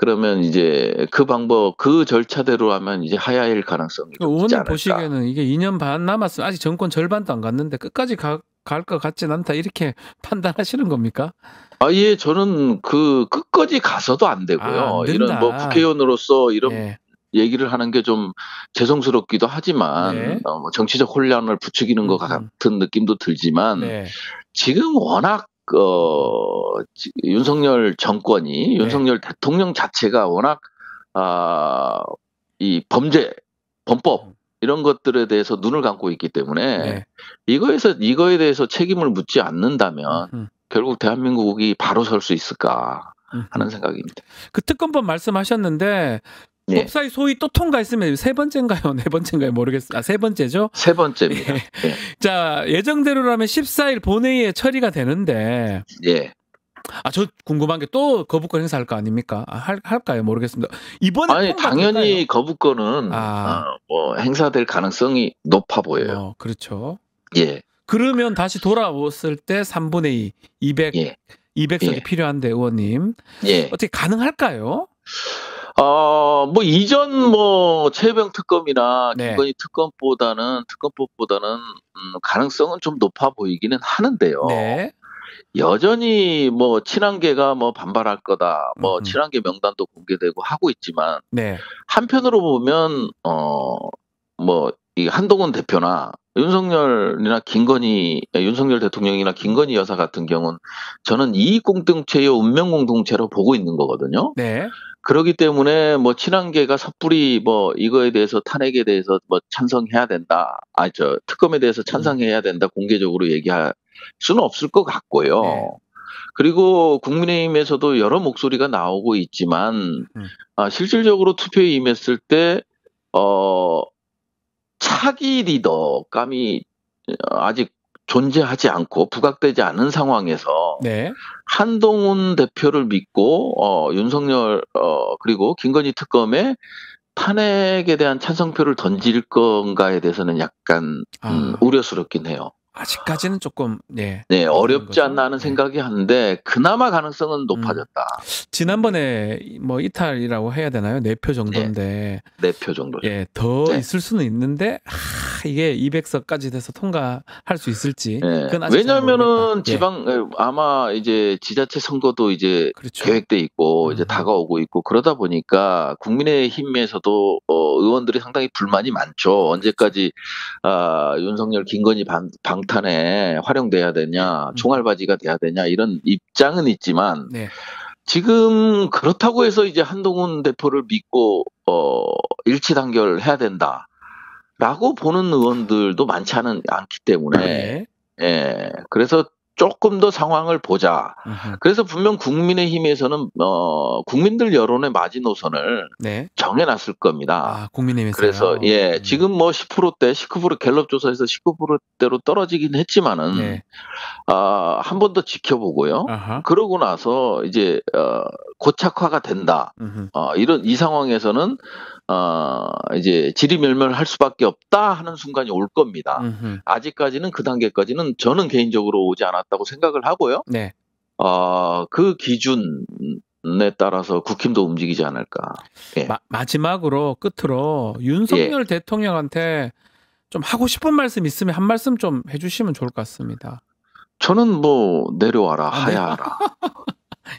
그러면 이제 그 방법, 그 절차대로 하면 이제 하야일 가능성이 있지 않을까. 오늘 보시기에는 이게 이 년 반 남았어요. 아직 정권 절반도 안 갔는데 끝까지 갈 것 같진 않다. 이렇게 판단하시는 겁니까? 아, 예, 저는 그 끝까지 가서도 안 되고요. 아, 안 된다. 이런 뭐 국회의원으로서 이런 네. 얘기를 하는 게 좀 죄송스럽기도 하지만 네. 어, 정치적 혼란을 부추기는 것 같은 음. 느낌도 들지만 네. 지금 워낙 어, 윤석열 정권이, 네. 윤석열 대통령 자체가 워낙, 아, 이 범죄, 범법, 이런 것들에 대해서 눈을 감고 있기 때문에, 네. 이거에서, 이거에 대해서 책임을 묻지 않는다면, 음. 결국 대한민국이 바로 설 수 있을까 하는 음. 생각입니다. 그 특검법 말씀하셨는데, 네. 법사위 소위 또 통과했으면 세 번째인가요? 네 번째인가요? 모르겠어요. 아, 세 번째죠? 세 번째입니다. 예. 예. 자, 예정대로라면 십사 일 본회의에 처리가 되는데. 예. 아, 저 궁금한 게 또 거부권 행사할 거 아닙니까? 아, 할, 할까요? 모르겠습니다. 이번에. 아니, 당연히 될까요? 거부권은 아. 어, 뭐 행사될 가능성이 높아 보여요. 어, 그렇죠. 예. 그러면 다시 돌아왔을 때 삼분의 이, 이백, 예. 이백 석이 예. 필요한데, 의원님. 예. 어떻게 가능할까요? 어, 뭐, 이전, 뭐, 최병 특검이나 김건희 네. 특검보다는, 특검법보다는, 음, 가능성은 좀 높아 보이기는 하는데요. 네. 여전히, 뭐, 친한계가 뭐, 반발할 거다. 뭐, 음. 친한계 명단도 공개되고 하고 있지만, 네. 한편으로 보면, 어, 뭐 이 한동훈 대표나 윤석열이나 김건희, 윤석열 대통령이나 김건희 여사 같은 경우는 저는 이익공동체의 운명공동체로 보고 있는 거거든요. 네. 그렇기 때문에 뭐 친한계가 섣불리 뭐 이거에 대해서 탄핵에 대해서 뭐 찬성해야 된다. 아니 저 특검에 대해서 찬성해야 된다. 공개적으로 얘기할 수는 없을 것 같고요. 네. 그리고 국민의힘에서도 여러 목소리가 나오고 있지만 음. 아, 실질적으로 투표에 임했을 때 어. 차기 리더감이 아직 존재하지 않고 부각되지 않은 상황에서 네. 한동훈 대표를 믿고 어, 윤석열 어, 그리고 김건희 특검에 탄핵에 대한 찬성표를 던질 건가에 대해서는 약간 아. 음, 우려스럽긴 해요. 아직까지는 조금 네, 네 어렵지 않나 하는 생각이 하는데 그나마 가능성은 높아졌다. 음. 지난번에 뭐 이탈이라고 해야 되나요? 네 표 정도인데 네 표 정도. 예, 더 네. 있을 수는 있는데 하, 이게 이백 석까지 돼서 통과할 수 있을지. 네. 왜냐하면은 지방 예. 아마 이제 지자체 선거도 이제 그렇죠. 계획돼 있고 음. 이제 다가오고 있고 그러다 보니까 국민의힘에서도 어, 의원들이 상당히 불만이 많죠. 언제까지 아, 윤석열 김건희 방, 방 탄에 활용돼야 되냐, 총알바지가 돼야 되냐 이런 입장은 있지만 네. 지금 그렇다고 해서 이제 한동훈 대표를 믿고 어, 일치 단결해야 된다라고 보는 의원들도 많지 않은, 않기 때문에 네. 예, 그래서 조금 더 상황을 보자. 으흠. 그래서 분명 국민의힘에서는 어, 국민들 여론의 마지노선을 네. 정해놨을 겁니다. 아, 국민의힘에서 그래서 예, 음. 지금 뭐 십 퍼센트대, 십구 퍼센트 갤럽 조사에서 십구 퍼센트대로 떨어지긴 했지만은 네. 어, 한 번 더 지켜보고요. 아하. 그러고 나서 이제 어, 고착화가 된다. 어, 이런 이 상황에서는 어, 이제 지리멸멸할 수밖에 없다 하는 순간이 올 겁니다. 으흠. 아직까지는 그 단계까지는 저는 개인적으로 오지 않았. 다고 생각을 하고요. 네. 어, 그 기준에 따라서 국힘도 움직이지 않을까. 예. 마, 마지막으로 끝으로 윤석열 예. 대통령한테 좀 하고 싶은 말씀 있으면 한 말씀 좀 해주시면 좋을 것 같습니다. 저는 뭐 내려와라, 아, 하야하라.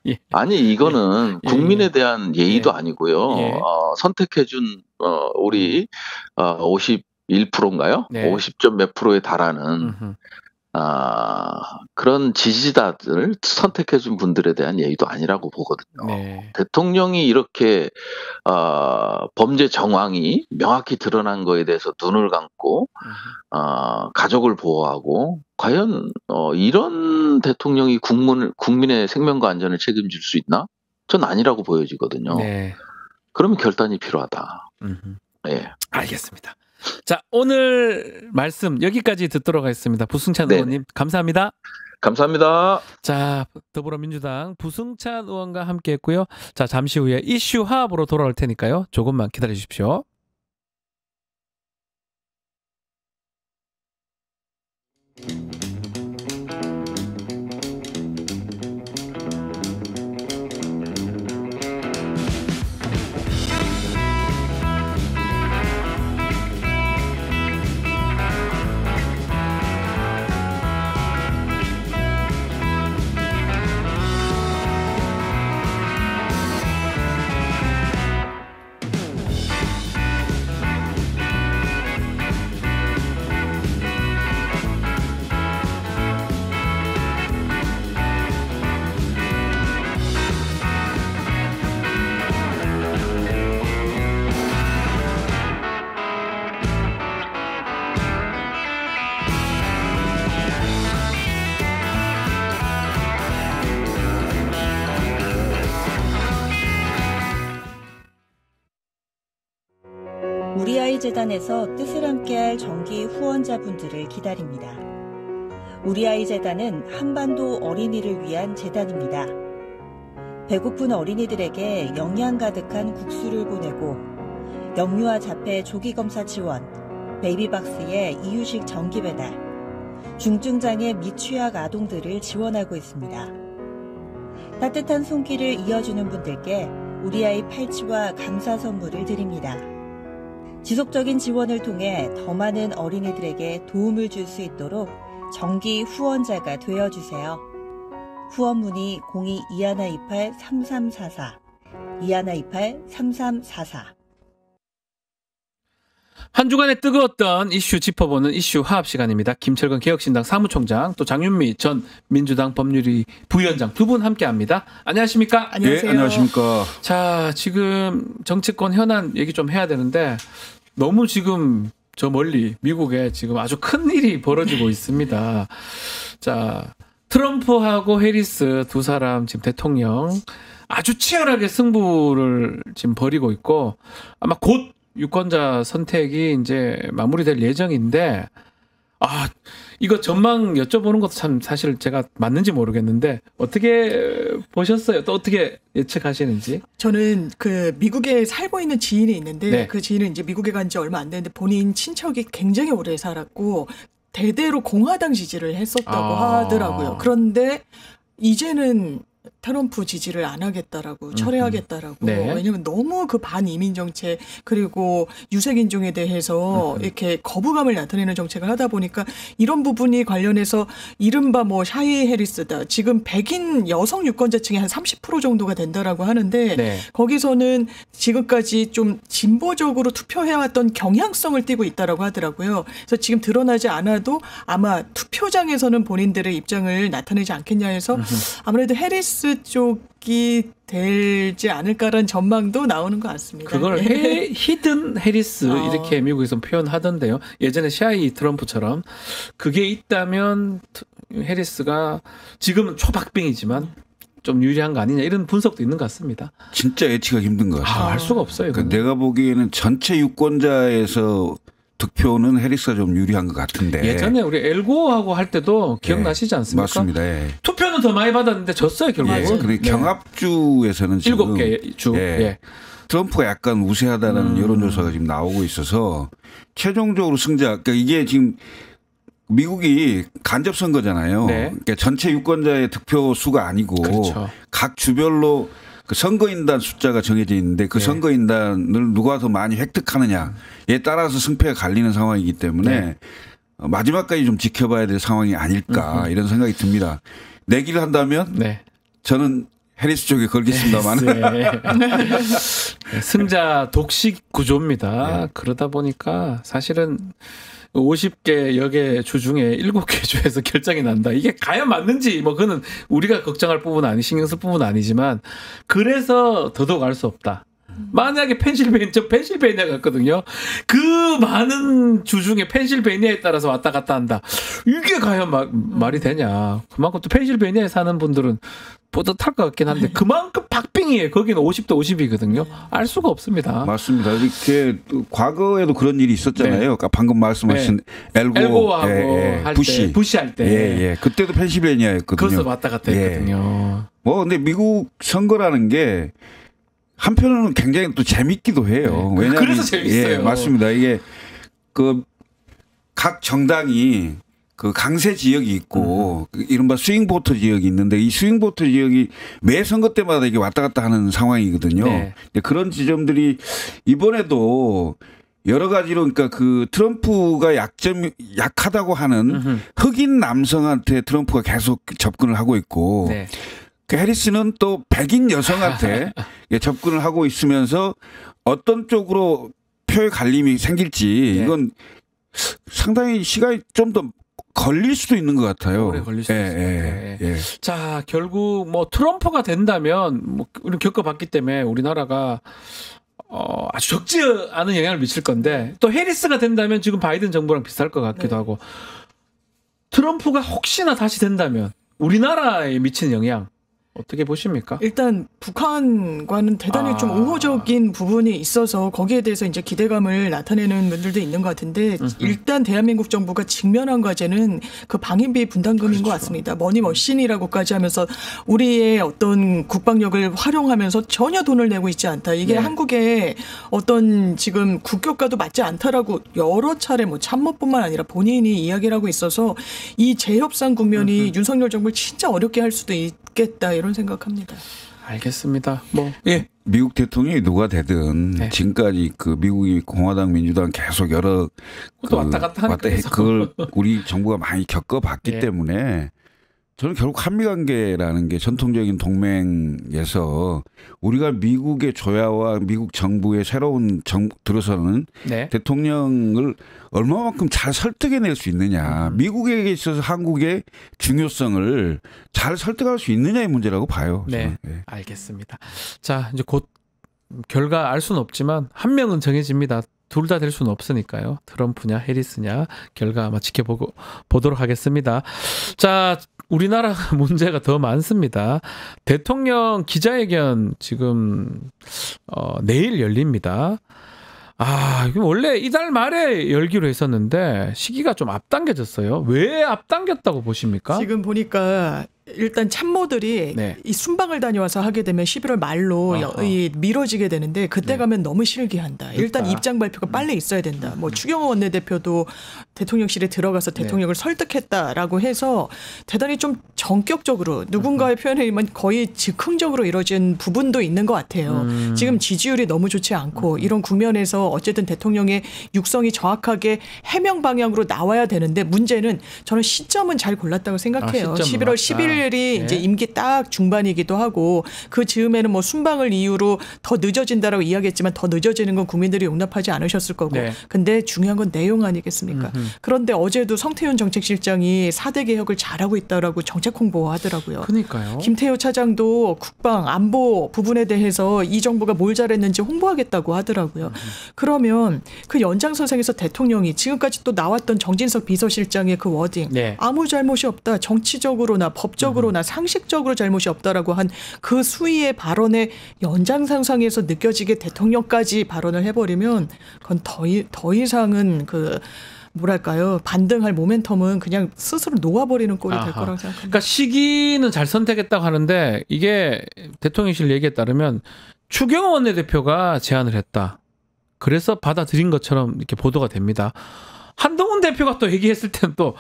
네. 예. 아니 이거는 예. 국민에 대한 예의도 예. 아니고요. 예. 어, 선택해준 어, 우리 어, 오십일 퍼센트인가요? 네. 오십 점 몇 프로에 달하는. 음흠. 아, 그런 지지자들을 선택해준 분들에 대한 예의도 아니라고 보거든요. 네. 대통령이 이렇게 어, 범죄 정황이 명확히 드러난 거에 대해서 눈을 감고 어, 가족을 보호하고 과연 어, 이런 대통령이 국민을, 국민의 생명과 안전을 책임질 수 있나? 전 아니라고 보여지거든요. 네. 그럼 결단이 필요하다. 네. 알겠습니다. 자, 오늘 말씀 여기까지 듣도록 하겠습니다. 부승찬 네네. 의원님 감사합니다. 감사합니다. 자, 더불어민주당 부승찬 의원과 함께 했고요. 자, 잠시 후에 이슈 화합으로 돌아올 테니까요. 조금만 기다려 주십시오. 재단에서 뜻을 함께할 정기 후원자분들을 기다립니다. 우리아이 재단은 한반도 어린이를 위한 재단입니다. 배고픈 어린이들에게 영양 가득한 국수를 보내고 영유아 자폐 조기검사 지원, 베이비박스에 이유식 정기 배달, 중증장애 및 취약 아동들을 지원하고 있습니다. 따뜻한 손길을 이어주는 분들께 우리아이 팔찌와 감사 선물을 드립니다. 지속적인 지원을 통해 더 많은 어린이들에게 도움을 줄 수 있도록 정기 후원자가 되어주세요. 후원문의 공이 이일이팔 삼삼사사, 이일이팔 삼삼사사. 한 주간에 뜨거웠던 이슈 짚어보는 이슈 화합 시간입니다. 김철근 개혁신당 사무총장, 또 장윤미 전 민주당 법률위 부위원장 두 분 함께합니다. 안녕하십니까? 안녕하세요. 네, 안녕하십니까? 자, 지금 정치권 현안 얘기 좀 해야 되는데 너무 지금 저 멀리 미국에 지금 아주 큰 일이 벌어지고 있습니다. 자, 트럼프하고 해리스 두 사람 지금 대통령 아주 치열하게 승부를 지금 벌이고 있고 아마 곧 유권자 선택이 이제 마무리될 예정인데, 아, 이거 전망 여쭤보는 것도 참 사실 제가 맞는지 모르겠는데 어떻게 보셨어요? 또 어떻게 예측하시는지? 저는 그 미국에 살고 있는 지인이 있는데 네. 그 지인은 이제 미국에 간 지 얼마 안 됐는데 본인 친척이 굉장히 오래 살았고 대대로 공화당 지지를 했었다고 아. 하더라고요. 그런데 이제는 트럼프 지지를 안 하겠다라고 철회하겠다라고 네. 왜냐면 너무 그 반이민 정책 그리고 유색인종에 대해서 음흠. 이렇게 거부감을 나타내는 정책을 하다 보니까 이런 부분이 관련해서 이른바 뭐 샤이 해리스다 지금 백인 여성 유권자층의 한 삼십 퍼센트 정도가 된다라고 하는데 네. 거기서는 지금까지 좀 진보적으로 투표해왔던 경향성을 띠고 있다라고 하더라고요. 그래서 지금 드러나지 않아도 아마 투표장에서는 본인들의 입장을 나타내지 않겠냐 해서 음흠. 아무래도 해리스 쪽이 되지 않을까라는 전망도 나오는 것 같습니다. 그걸 해, 히든 해리스 어. 이렇게 미국에서 표현하던데요. 예전에 샤이 트럼프처럼 그게 있다면 해리스가 지금은 초박빙이지만 좀 유리한 거 아니냐 이런 분석도 있는 것 같습니다. 진짜 예측하기 힘든 것 같아요. 아, 알 수가 없어요. 그러니까 내가 보기에는 전체 유권자에서 득표는 해리스가 좀 유리한 것 같은데. 예전에 우리 엘고하고 할 때도 기억나시지 않습니까? 예, 맞습니다. 예. 투표는 더 많이 받았는데 졌어요 결국은. 예, 그리고 네. 경합주에서는 지금 일곱 개 주. 예, 예. 트럼프가 약간 우세하다는 음. 여론조사가 지금 나오고 있어서 최종적으로 승자. 그러니까 이게 지금 미국이 간접선거잖아요. 네. 그러니까 전체 유권자의 득표 수가 아니고 그렇죠. 각 주별로 그 선거인단 숫자가 정해져 있는데 그 네. 선거인단을 누가 더 많이 획득하느냐에 따라서 승패가 갈리는 상황이기 때문에 네. 마지막까지 좀 지켜봐야 될 상황이 아닐까 음흠. 이런 생각이 듭니다. 내기를 한다면 네. 저는 해리스 쪽에 걸겠습니다만 승자 독식 구조입니다. 네. 그러다 보니까 사실은 오십 개 여개 주 중에 일곱 개 주에서 결정이 난다. 이게 과연 맞는지 뭐 그거는 우리가 걱정할 부분 아니 신경 쓸 부분 아니지만 그래서 더더욱 알 수 없다. 만약에 펜실베이니아, 저 펜실베이니아 갔거든요. 그 많은 주 중에 펜실베이니아에 따라서 왔다 갔다 한다. 이게 과연 마, 말이 되냐. 그만큼 또 펜실베이니아에 사는 분들은 뿌듯할 것 같긴 한데 그만큼 박빙이에요. 거기는 오십대 오십이거든요. 알 수가 없습니다. 맞습니다. 이렇게 과거에도 그런 일이 있었잖아요. 네. 그러니까 방금 말씀하신 네. 엘고, 엘고하고 예, 예. 부시, 부시 할 때, 예, 예. 그때도 펜실베이니아였거든요. 그래서 왔다 갔다 했거든요. 예. 뭐 근데 미국 선거라는 게 한편으로는 굉장히 또 재밌기도 해요. 네. 왜냐하면 그래서 재밌어요. 예, 맞습니다. 이게 그 각 정당이 그 강세 지역이 있고 음. 이른바 스윙보트 지역이 있는데 이 스윙보트 지역이 매 선거 때마다 이게 왔다 갔다 하는 상황이거든요. 네. 그런 지점들이 이번에도 여러 가지로 그러니까 그 트럼프가 약점 약하다고 하는 음흠. 흑인 남성한테 트럼프가 계속 접근을 하고 있고 네. 그 해리스는 또 백인 여성한테 접근을 하고 있으면서 어떤 쪽으로 표의 갈림이 생길지 네. 이건 상당히 시간이 좀 더 걸릴 수도 있는 것 같아요. 오래 걸릴 수도 예, 있어요. 예, 예. 자, 결국 뭐 트럼프가 된다면 뭐 우리는 겪어봤기 때문에 우리나라가 어, 아주 적지 않은 영향을 미칠 건데 또 해리스가 된다면 지금 바이든 정부랑 비슷할 것 같기도 네. 하고 트럼프가 혹시나 다시 된다면 우리나라에 미치는 영향 어떻게 보십니까? 일단 북한과는 대단히 아. 좀 우호적인 부분이 있어서 거기에 대해서 이제 기대감을 나타내는 분들도 있는 것 같은데 으흠. 일단 대한민국 정부가 직면한 과제는 그 방위비 분담금인 그렇죠. 것 같습니다. 머니 머신이라고까지 하면서 우리의 어떤 국방력을 활용하면서 전혀 돈을 내고 있지 않다. 이게 네. 한국의 어떤 지금 국격과도 맞지 않다라고 여러 차례 뭐 참모뿐만 아니라 본인이 이야기를 하고 있어서 이 재협상 국면이 으흠. 윤석열 정부를 진짜 어렵게 할 수도 있겠다. 이런 생각합니다. 알겠습니다. 뭐 예. 미국 대통령이 누가 되든 네. 지금까지 그 미국이 공화당 민주당 계속 여러 그 왔다 갔다 하니까 왔다 그걸 우리 정부가 많이 겪어봤기 네. 때문에 저는 결국 한미관계라는 게 전통적인 동맹에서 우리가 미국의 조야와 미국 정부의 새로운 정, 들어서는 네. 대통령을 얼마만큼 잘 설득해낼 수 있느냐. 미국에게 있어서 한국의 중요성을 잘 설득할 수 있느냐의 문제라고 봐요. 저는. 네, 네. 알겠습니다. 자, 이제 곧 결과 알 수는 없지만 한 명은 정해집니다. 둘 다 될 수는 없으니까요. 트럼프냐 해리스냐 결과 아마 지켜보고 보도록 하겠습니다. 자, 우리나라 문제가 더 많습니다. 대통령 기자회견 지금 어, 내일 열립니다. 아, 원래 이달 말에 열기로 했었는데 시기가 좀 앞당겨졌어요. 왜 앞당겼다고 보십니까? 지금 보니까 일단 참모들이 네. 이 순방을 다녀와서 하게 되면 십일월 말로 어허. 이 미뤄지게 되는데 그때 네. 가면 너무 실기한다. 일단 그러니까. 입장 발표가 빨리 있어야 된다. 뭐 추경호 원내대표도 대통령실에 들어가서 대통령을 네. 설득했다라고 해서 대단히 좀 전격적으로 누군가의 표현에 의하면 거의 즉흥적으로 이뤄진 부분도 있는 것 같아요. 음. 지금 지지율이 너무 좋지 않고 음. 이런 국면에서 어쨌든 대통령의 육성이 정확하게 해명 방향으로 나와야 되는데 문제는 저는 시점은 잘 골랐다고 생각해요. 아, 십일월 십일 일 이 네. 이제 임기 딱 중반이기도 하고 그 즈음에는 뭐 순방을 이유로 더 늦어진다라고 이야기했지만 더 늦어지는 건 국민들이 용납하지 않으셨을 거고 네. 근데 중요한 건 내용 아니겠습니까? 음흠. 그런데 어제도 성태윤 정책실장이 사대 개혁을 잘하고 있다라고 정책 홍보하더라고요. 그러니까요. 김태효 차장도 국방 안보 부분에 대해서 이 정부가 뭘 잘했는지 홍보하겠다고 하더라고요. 음흠. 그러면 그 연장선상에서 대통령이 지금까지 또 나왔던 정진석 비서실장의 그 워딩 네. 아무 잘못이 없다. 정치적으로나 법적으로나 적으로나 상식적으로 잘못이 없다라고 한 그 수위의 발언의 연장선상에서 느껴지게 대통령까지 발언을 해버리면 그건 더, 더 이상은 그 뭐랄까요 반등할 모멘텀은 그냥 스스로 놓아버리는 꼴이 아하. 될 거라고 생각합니다. 그러니까 시기는 잘 선택했다고 하는데 이게 대통령실 얘기에 따르면 추경호 원내대표가 제안을 했다. 그래서 받아들인 것처럼 이렇게 보도가 됩니다. 한동훈 대표가 또 얘기했을 때는 또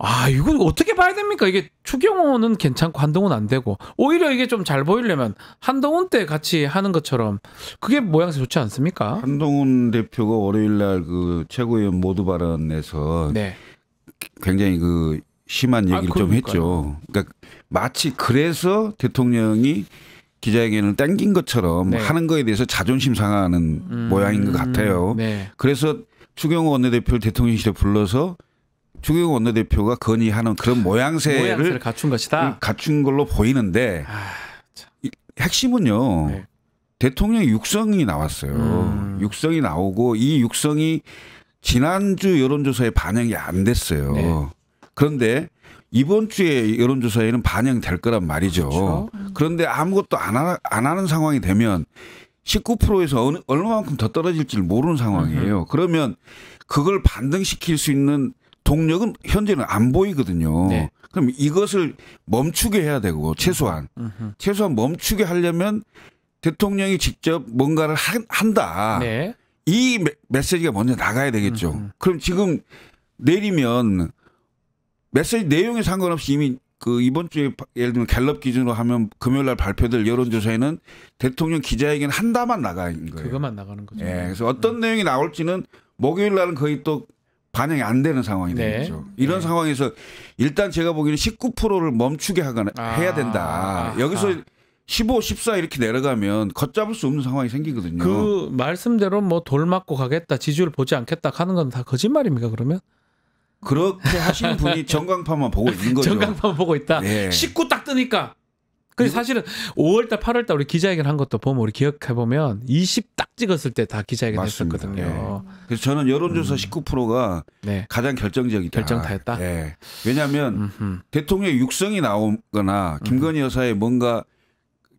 아, 이건 어떻게 봐야 됩니까? 이게 추경호는 괜찮고 한동훈 안 되고 오히려 이게 좀 잘 보이려면 한동훈 때 같이 하는 것처럼 그게 모양새 좋지 않습니까? 한동훈 대표가 월요일날 그 최고위원 모두 발언에서 네. 굉장히 그 심한 얘기를 아, 좀 했죠. 그러니까 마치 그래서 대통령이 기자에게는 땡긴 것처럼 네. 하는 거에 대해서 자존심 상하는 음, 모양인 것 같아요. 네. 그래서 추경호 원내대표를 대통령실에 불러서 추경호 원내대표가 건의하는 그런 모양새를, 모양새를 갖춘 것이다. 갖춘 걸로 보이는데 아, 핵심은요. 네. 대통령의 육성이 나왔어요. 음. 육성이 나오고 이 육성이 지난주 여론조사에 반영이 안 됐어요. 네. 그런데 이번 주에 여론조사에는 반영될 거란 말이죠. 그렇죠. 음. 그런데 아무것도 안, 하, 안 하는 상황이 되면 십구 퍼센트에서 어느, 얼마만큼 더 떨어질지 모르는 상황이에요. 음. 그러면 그걸 반등시킬 수 있는 동력은 현재는 안 보이거든요. 네. 그럼 이것을 멈추게 해야 되고 최소한. 음흠. 최소한 멈추게 하려면 대통령이 직접 뭔가를 한, 한다. 네. 이 메시지가 먼저 나가야 되겠죠. 음흠. 그럼 지금 내리면 메시지 내용에 상관없이 이미 그 이번 주에 예를 들면 갤럽 기준으로 하면 금요일 날 발표될 여론조사에는 대통령 기자회견 한다만 나가는 거예요. 그것만 나가는 거죠. 네. 그래서 어떤 음. 내용이 나올지는 목요일 날은 거의 또 반영이 안 되는 상황이 네. 되겠죠. 이런 네. 상황에서 일단 제가 보기에는 십구 퍼센트를 멈추게 하거나 아. 해야 된다. 아하. 여기서 십오, 십사 이렇게 내려가면 걷잡을 수 없는 상황이 생기거든요. 그 말씀대로 뭐 돌 맞고 가겠다, 지지율 보지 않겠다 하는 건 다 거짓말입니까 그러면? 그렇게 하시는 분이 전광판만 보고 있는 거죠. 전광판만 보고 있다. 네. 십구 딱 뜨니까. 그래서 사실은 오월달, 팔월달 우리 기자회견 한 것도 보면 우리 기억해보면 이십 딱 찍었을 때 다 기자회견 맞습니다. 했었거든요. 네. 그래서 저는 여론조사 음. 십구 퍼센트가 네. 가장 결정적이다. 결정타였다. 네. 왜냐하면 음흠. 대통령의 육성이 나오거나 김건희 여사의 뭔가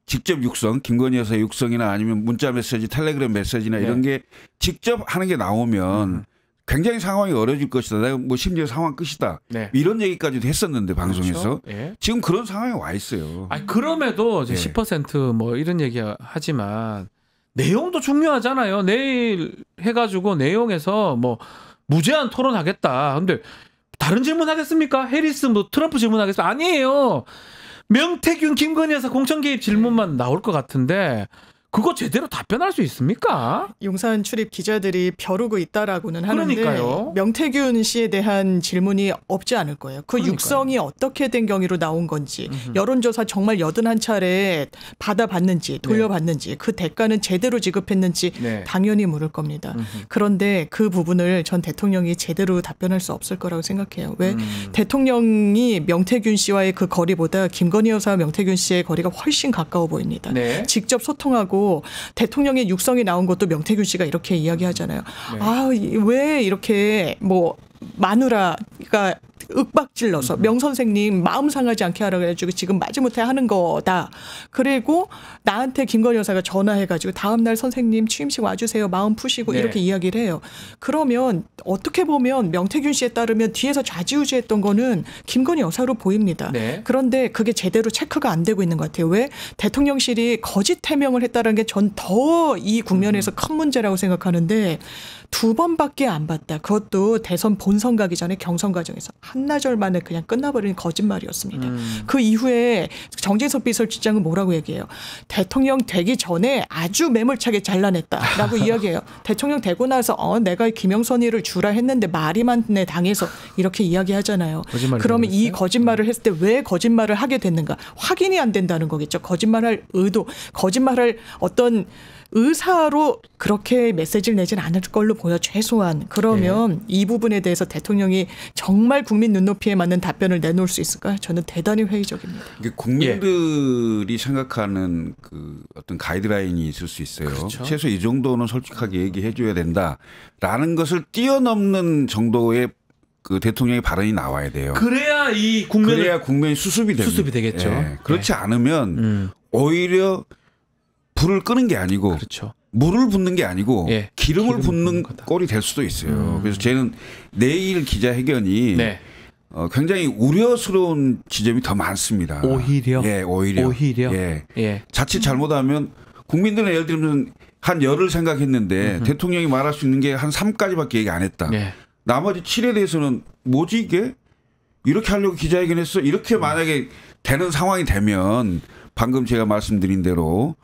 직접 육성, 김건희 여사의 육성이나 아니면 문자 메시지, 텔레그램 메시지나 네. 이런 게 직접 하는 게 나오면 음. 굉장히 상황이 어려워질 것이다. 내가 뭐 심지어 상황 끝이다. 네. 이런 얘기까지도 했었는데 방송에서. 그렇죠? 예. 지금 그런 상황에 와 있어요. 아니, 그럼에도 이제 네. 십 퍼센트 뭐 이런 얘기 하지만 내용도 중요하잖아요. 내일 해가지고 내용에서 뭐 무제한 토론하겠다. 근데 다른 질문하겠습니까? 해리스 뭐 트럼프 질문하겠습니까? 아니에요. 명태균, 김건희 여사 공천 개입 질문만 나올 것 같은데 그거 제대로 답변할 수 있습니까? 용산 출입 기자들이 벼르고 있다라고는 하는데 그러니까요. 명태균 씨에 대한 질문이 없지 않을 거예요. 그 그러니까요. 육성이 어떻게 된 경위로 나온 건지 음흠. 여론조사 정말 여든한 차례 받아봤는지 돌려봤는지 네. 그 대가는 제대로 지급했는지 네. 당연히 물을 겁니다. 음흠. 그런데 그 부분을 전 대통령이 제대로 답변할 수 없을 거라고 생각해요. 왜? 음. 대통령이 명태균 씨와의 그 거리보다 김건희 여사와 명태균 씨의 거리가 훨씬 가까워 보입니다. 네. 직접 소통하고 대통령의 육성이 나온 것도 명태균 씨가 이렇게 이야기하잖아요. 네. 아, 왜 이렇게 뭐 마누라가 윽박질러서 명 선생님 마음 상하지 않게 하라고 해가지고 지금 마지못해 하는 거다. 그리고 나한테 김건희 여사가 전화해가지고 다음날 선생님 취임식 와주세요. 마음 푸시고 네. 이렇게 이야기를 해요. 그러면 어떻게 보면 명태균 씨에 따르면 뒤에서 좌지우지했던 거는 김건희 여사로 보입니다. 네. 그런데 그게 제대로 체크가 안 되고 있는 것 같아요. 왜? 대통령실이 거짓 해명을 했다는 게 전 더 이 국면에서 음. 큰 문제라고 생각하는데 두 번밖에 안 봤다. 그것도 대선 본선 가기 전에 경선 과정에서 한나절 만에 그냥 끝나버린 거짓말이었습니다. 음. 그 이후에 정진석 비서실장은 뭐라고 얘기해요? 대통령 되기 전에 아주 매몰차게 잘라냈다라고 이야기해요. 대통령 되고 나서 어, 내가 김영선이를 주라 했는데 말이 많네 당해서 이렇게 이야기하잖아요. 그러면 이 거짓말을 했을 때 왜 거짓말을 하게 됐는가? 확인이 안 된다는 거겠죠. 거짓말할 의도, 거짓말할 어떤 의사로 그렇게 메시지를 내진 않을 걸로 보여 최소한. 그러면 네. 이 부분에 대해서 대통령이 정말 국민 눈높이에 맞는 답변을 내놓을 수 있을까? 저는 대단히 회의적입니다. 이게 국민들이 예. 생각하는 그 어떤 가이드라인이 있을 수 있어요. 그렇죠. 최소 이 정도는 솔직하게 얘기해 줘야 된다라는 것을 뛰어넘는 정도의 그 대통령의 발언이 나와야 돼요. 그래야 이 국면 그래야 국면이 수습이 됩니다. 수습이 되겠죠. 예. 그렇지 네. 않으면 음. 오히려 불을 끄는 게 아니고 그렇죠. 물을 붓는 게 아니고 예, 기름을, 기름을 붓는 꼴이 될 수도 있어요. 음. 그래서 저는 내일 기자회견이 네. 어, 굉장히 우려스러운 지점이 더 많습니다. 오히려? 예, 오히려. 오히려? 예. 예. 자칫 잘못하면 국민들은 예를 들면 한 열을 생각했는데 음흠. 대통령이 말할 수 있는 게 한 삼까지밖에 얘기 안 했다. 예. 나머지 칠에 대해서는 뭐지 이게? 이렇게 하려고 기자회견했어? 이렇게 음. 만약에 되는 상황이 되면 방금 제가 말씀드린 대로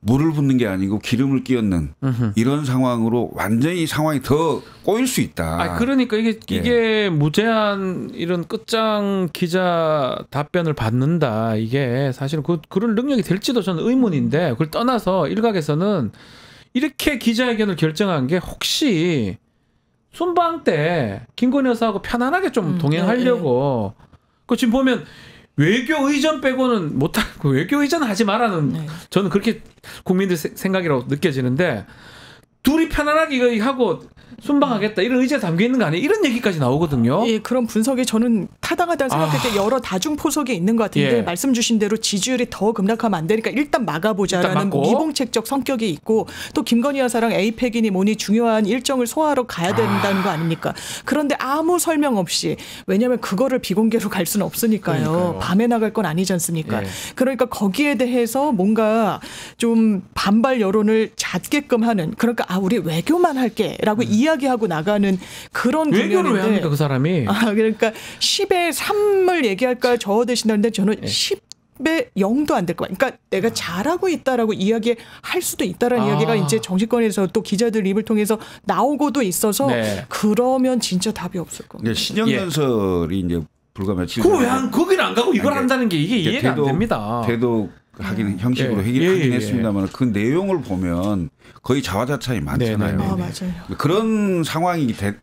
물을 붓는 게 아니고 기름을 끼얹는 으흠. 이런 상황으로 완전히 상황이 더 꼬일 수 있다. 아, 그러니까 이게 이게 예. 무제한 이런 끝장 기자 답변을 받는다. 이게 사실은 그, 그런 능력이 될지도 저는 의문인데 그걸 떠나서 일각에서는 이렇게 기자회견을 결정한 게 혹시 순방 때 김건희 여사하고 편안하게 좀 음, 동행하려고 네, 네. 그 지금 보면 외교 의전 빼고는 못하고 외교 의전 하지 마라는 네. 저는 그렇게 국민들 생각이라고 느껴지는데 둘이 편안하게 하고 순방하겠다 이런 의지가 담겨있는 거 아니에요? 이런 얘기까지 나오거든요. 예, 그런 분석이 저는 타당하다고 생각할 때 아. 여러 다중포석이 있는 것 같은데 예. 말씀 주신 대로 지지율이 더 급락하면 안 되니까 일단 막아보자라는 일단 미봉책적 성격이 있고 또 김건희 여사랑 에이펙이니 뭐니 중요한 일정을 소화하러 가야 된다는 아. 거 아닙니까? 그런데 아무 설명 없이 왜냐하면 그거를 비공개로 갈 수는 없으니까요. 그러니까요. 밤에 나갈 건 아니지 않습니까? 예. 그러니까 거기에 대해서 뭔가 좀 반발 여론을 잦게끔 하는 그러니까 아 우리 외교만 할게 라고 음. 이야기하고 나가는 그런 외교를 왜 합니까 그 사람이? 아, 그러니까 십에 삼을 얘기할까 저어 드신다는데 저는 네. 십 배 영도 안 될 거야. 그러니까 내가 잘하고 있다라고 이야기할 수도 있다라는 아. 이야기가 이제 정치권에서 또 기자들 입을 통해서 나오고도 있어서 네. 그러면 진짜 답이 없을 겁니다. 신영연설이 이제 불과 며칠 전에 그거 거기는 안 가고 이걸 아니, 한다는 게 이게 이해가 대도, 안 됩니다. 대도 하긴 음. 형식으로 예. 얘기를 하긴 예. 했습니다만 그 내용을 보면 거의 자화자찬이 많잖아요. 아, 맞아요. 그런 상황이 되,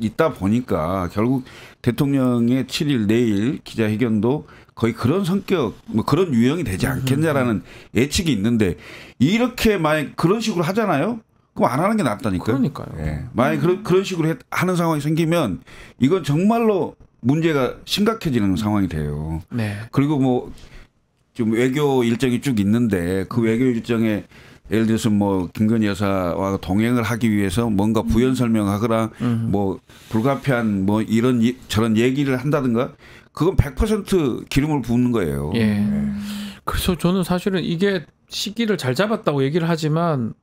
있다 보니까 결국 대통령의 칠일 내일 기자회견도 거의 그런 성격, 뭐 그런 유형이 되지 않겠냐라는 예측이 있는데 이렇게 만약 그런 식으로 하잖아요. 그럼 안 하는 게 낫다니까요. 그러니까요. 예. 만약 음. 그런, 그런 식으로 해, 하는 상황이 생기면 이건 정말로 문제가 심각해지는 상황이 돼요. 네. 그리고 뭐 좀 외교 일정이 쭉 있는데 그 외교 일정에 예를 들어서 뭐 김건희 여사와 동행을 하기 위해서 뭔가 부연 설명하거나 음. 뭐 불가피한 뭐 이런 저런 얘기를 한다든가 그건 백 퍼센트 기름을 붓는 거예요. 예. 예. 그래서 저는 사실은 이게 시기를 잘 잡았다고 얘기를 하지만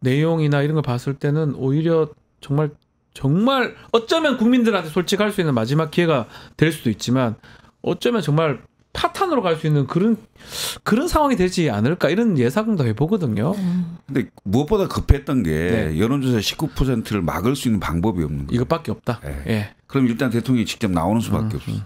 내용이나 이런 걸 봤을 때는 오히려 정말 정말 어쩌면 국민들한테 솔직할 수 있는 마지막 기회가 될 수도 있지만 어쩌면 정말 파탄으로 갈 수 있는 그런 그런 상황이 되지 않을까 이런 예상도 해보거든요. 근데 무엇보다 급했던 게 네. 여론조사 십구 퍼센트를 막을 수 있는 방법이 없는 거예요. 이것밖에 없다. 네. 예. 그럼 일단 대통령이 직접 나오는 수밖에 음, 없어. 음.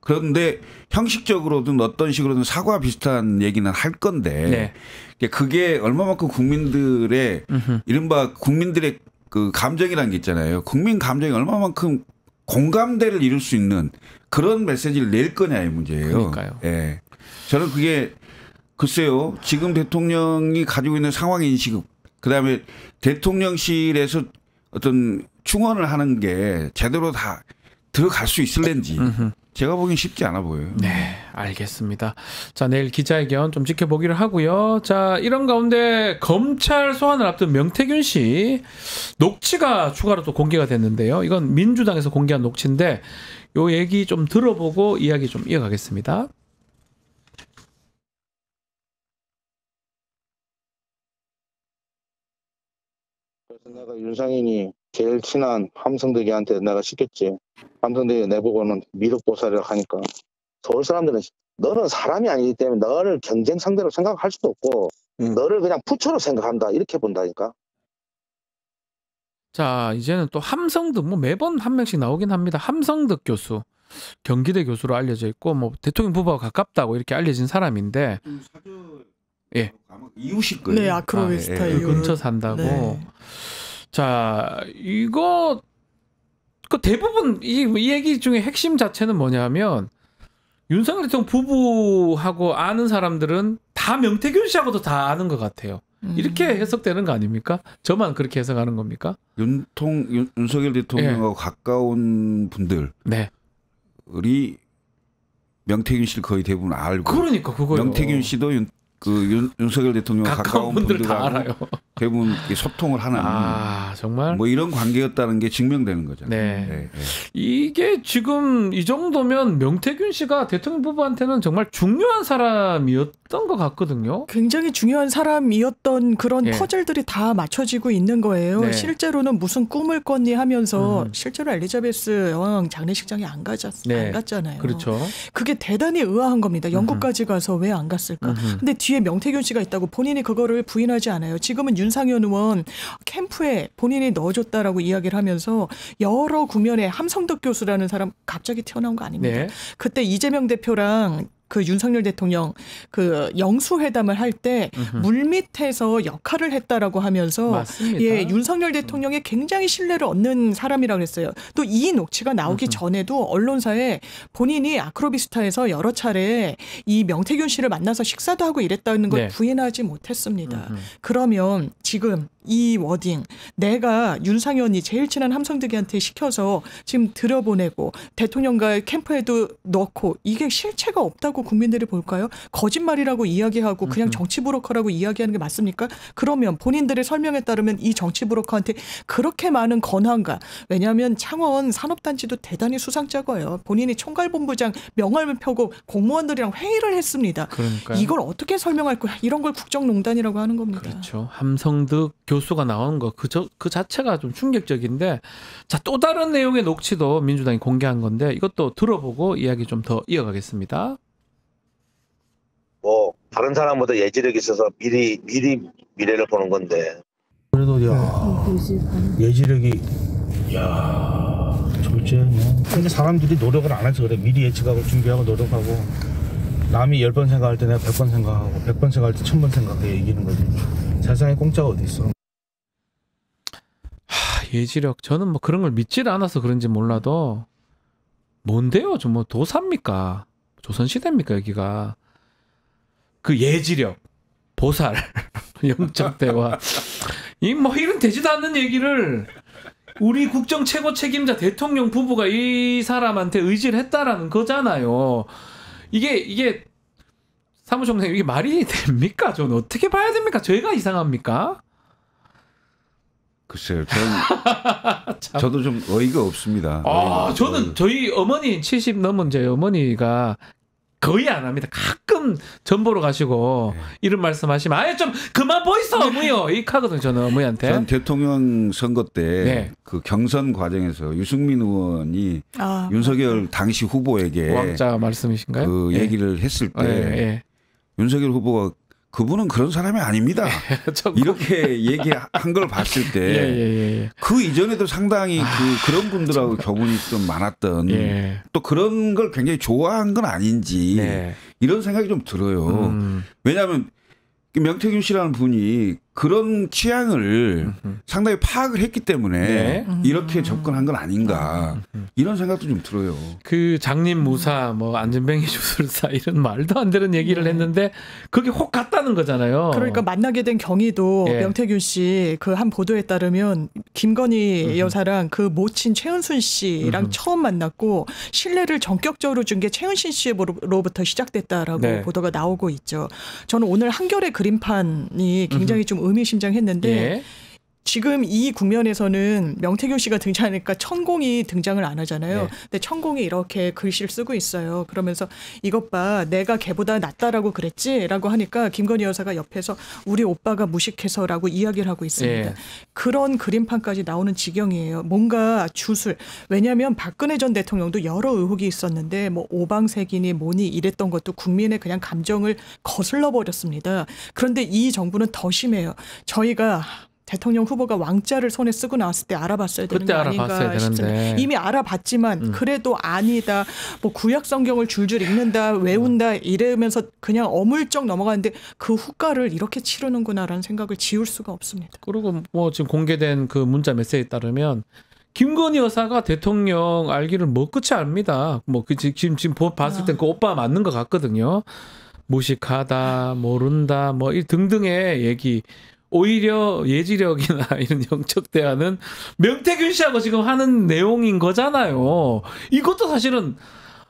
그런데 형식적으로든 어떤 식으로든 사과 비슷한 얘기는 할 건데 네. 그게 얼마만큼 국민들의 음흠. 이른바 국민들의 그 감정이라는 게 있잖아요. 국민 감정이 얼마만큼 공감대를 이룰 수 있는 그런 메시지를 낼 거냐의 문제예요. 그러니까요. 예. 저는 그게 글쎄요. 지금 대통령이 가지고 있는 상황 인식, 그다음에 대통령실에서 어떤 충원을 하는 게 제대로 다 들어갈 수 있을는지 제가 보기엔 쉽지 않아 보여요. 네, 알겠습니다. 자, 내일 기자회견 좀 지켜보기로 하고요. 자, 이런 가운데 검찰 소환을 앞둔 명태균 씨 녹취가 추가로 또 공개가 됐는데요. 이건 민주당에서 공개한 녹취인데 요 얘기 좀 들어보고 이야기 좀 이어가겠습니다. 그래서 내가 윤상현이 제일 친한 함성득이한테 내가 시켰지. 함성득이 내보고는 미륵보살이라고 하니까 서울 사람들은 너는 사람이 아니기 때문에 너를 경쟁 상대로 생각할 수도 없고 음. 너를 그냥 부처로 생각한다 이렇게 본다니까. 자, 이제는 또 함성득 뭐 매번 한 명씩 나오긴 합니다. 함성득 교수, 경기대 교수로 알려져 있고 뭐 대통령 부부와 가깝다고 이렇게 알려진 사람인데 음, 사주... 예. 아마 이웃일 거예요. 네, 아크로웨스타 아, 예. 그 근처 산다고. 네. 자, 이거 그 대부분 이, 이 얘기 중에 핵심 자체는 뭐냐면 윤석열 대통령 부부하고 아는 사람들은 다 명태균 씨하고도 다 아는 것 같아요. 음. 이렇게 해석되는 거 아닙니까? 저만 그렇게 해석하는 겁니까? 윤통, 윤, 윤석열 대통령하고 예. 가까운 분들이 네. 명태균 씨를 거의 대부분 알고 그러니까 그거요. 명태균 씨도 윤 그 윤, 윤석열 대통령 가까운 분들 다 알아요. 대부분 소통을 하는 아 정말 뭐 이런 관계였다는 게 증명되는 거죠. 네. 네, 네. 이게 지금 이 정도면 명태균 씨가 대통령 부부한테는 정말 중요한 사람이었던 것 같거든요. 굉장히 중요한 사람이었던 그런 네. 퍼즐들이 다 맞춰지고 있는 거예요. 네. 실제로는 무슨 꿈을 꿨니 하면서 음. 실제로 엘리자베스 여왕 장례식장에 안 가자 네. 안 갔잖아요. 그렇죠. 그게 대단히 의아한 겁니다. 영국까지 음. 가서 왜 안 갔을까? 음. 근데 뒤에 명태균 씨가 있다고 본인이 그거를 부인하지 않아요. 지금은 윤상현 의원 캠프에 본인이 넣어줬다라고 이야기를 하면서 여러 국면에 함성득 교수라는 사람 갑자기 튀어나온 거 아닙니다. 네. 그때 이재명 대표랑 그 윤석열 대통령 그 영수회담을 할 때 물밑에서 역할을 했다라고 하면서 맞습니다. 예 윤석열 대통령의 굉장히 신뢰를 얻는 사람이라고 했어요. 또 이 녹취가 나오기 전에도 언론사에 본인이 아크로비스타에서 여러 차례 이 명태균 씨를 만나서 식사도 하고 이랬다는 걸 네. 부인하지 못했습니다. 음흠. 그러면 지금 이 워딩 내가 윤상현이 제일 친한 함성득이한테 시켜서 지금 들여보내고 대통령과의 캠프에도 넣고 이게 실체가 없다고 국민들이 볼까요? 거짓말이라고 이야기하고 그냥 정치 브로커라고 이야기하는 게 맞습니까? 그러면 본인들의 설명에 따르면 이 정치 브로커한테 그렇게 많은 권한과 왜냐하면 창원 산업단지도 대단히 수상쩍어요. 본인이 총괄본부장 명함을 펴고 공무원들이랑 회의를 했습니다. 그러니까요. 이걸 어떻게 설명할 거야? 이런 걸 국정농단이라고 하는 겁니다. 그렇죠. 함성득 교 교수가 나오는 거 그 그 자체가 좀 충격적인데 자, 또 다른 내용의 녹취도 민주당이 공개한 건데 이것도 들어보고 이야기 좀 더 이어가겠습니다. 뭐 다른 사람보다 예지력이 있어서 미리 미리 미래를 보는 건데 그래도 야 예지력이 야 절제하네. 근데 사람들이 노력을 안 해서 그래. 미리 예측하고 준비하고 노력하고 남이 열 번 생각할 때 내가 백 번 생각하고 백 번 생각할 때 천 번 생각해 이기는 거지. 세상에 공짜가 어디 있어? 예지력 저는 뭐 그런 걸 믿질 않아서 그런지 몰라도 뭔데요? 저 뭐 도사입니까? 조선시대입니까 여기가? 그 예지력 보살 영적대화 이 뭐 이런 되지도 않는 얘기를 우리 국정 최고 책임자 대통령 부부가 이 사람한테 의지를 했다라는 거잖아요. 이게 이게 사무총장님 이게 말이 됩니까? 저는 어떻게 봐야 됩니까? 저희가 이상합니까? 글쎄요, 전, 저도 좀 어이가 없습니다. 아, 어이가 저는 어이. 저희 어머니 칠십 넘은 제 어머니가 거의 안 합니다. 가끔 전보로 가시고 네. 이런 말씀하시면 아예 좀 그만 보이소 어무요 이 카거든요. 저는 어무한테. 전 대통령 선거 때 네. 그 경선 과정에서 유승민 의원이 아, 윤석열 네. 당시 후보에게 왕자 말씀이신가요? 그 네. 얘기를 했을 때 네. 네. 윤석열 후보가 그분은 그런 사람이 아닙니다. 이렇게 얘기한 걸 봤을 때 예, 예, 예. 그 이전에도 상당히 아, 그 그런 분들하고 교분이 좀 많았던 예. 또 그런 걸 굉장히 좋아한 건 아닌지 네. 이런 생각이 좀 들어요. 음. 왜냐하면 명태균 씨라는 분이 그런 취향을 음흠. 상당히 파악을 했기 때문에 네. 이렇게 접근한 건 아닌가 음흠. 이런 생각도 좀 들어요. 그 장님 무사 뭐 안전뱅이 주술사 이런 말도 안 되는 얘기를 했는데 그게 혹 갔다는 거잖아요. 그러니까 만나게 된 경위도 예. 명태균 씨 그 한 보도에 따르면 김건희 음흠. 여사랑 그 모친 최은순 씨랑 음흠. 처음 만났고 신뢰를 전격적으로 준 게 최은순 씨로부터 시작됐다라고 네. 보도가 나오고 있죠. 저는 오늘 한겨레 그림판이 굉장히 음흠. 좀 의미심장했는데 예. 지금 이 국면에서는 명태균 씨가 등장하니까 천공이 등장을 안 하잖아요. 네. 근데 천공이 이렇게 글씨를 쓰고 있어요. 그러면서 이것 봐 내가 걔보다 낫다라고 그랬지라고 하니까 김건희 여사가 옆에서 우리 오빠가 무식해서라고 이야기를 하고 있습니다. 네. 그런 그림판까지 나오는 지경이에요. 뭔가 주술. 왜냐하면 박근혜 전 대통령도 여러 의혹이 있었는데 뭐 오방색이니 뭐니 이랬던 것도 국민의 그냥 감정을 거슬러 버렸습니다. 그런데 이 정부는 더 심해요. 저희가 대통령 후보가 왕자를 손에 쓰고 나왔을 때 알아봤어야 되는 거 아닌가 싶습니다. 이미 알아봤지만 음. 그래도 아니다. 뭐 구약 성경을 줄줄 읽는다, 외운다 이러면서 그냥 어물쩍 넘어가는데 그 후과를 이렇게 치르는구나라는 생각을 지울 수가 없습니다. 그리고 뭐 지금 공개된 그 문자 메시지에 따르면 김건희 여사가 대통령 알기를 뭐 끝이 압니다. 뭐 그 지금 지금 봤을 땐 그 오빠 맞는 것 같거든요. 무식하다, 모른다, 뭐 이 등등의 얘기. 오히려 예지력이나 이런 영적 대화는 명태균 씨하고 지금 하는 내용인 거잖아요. 이것도 사실은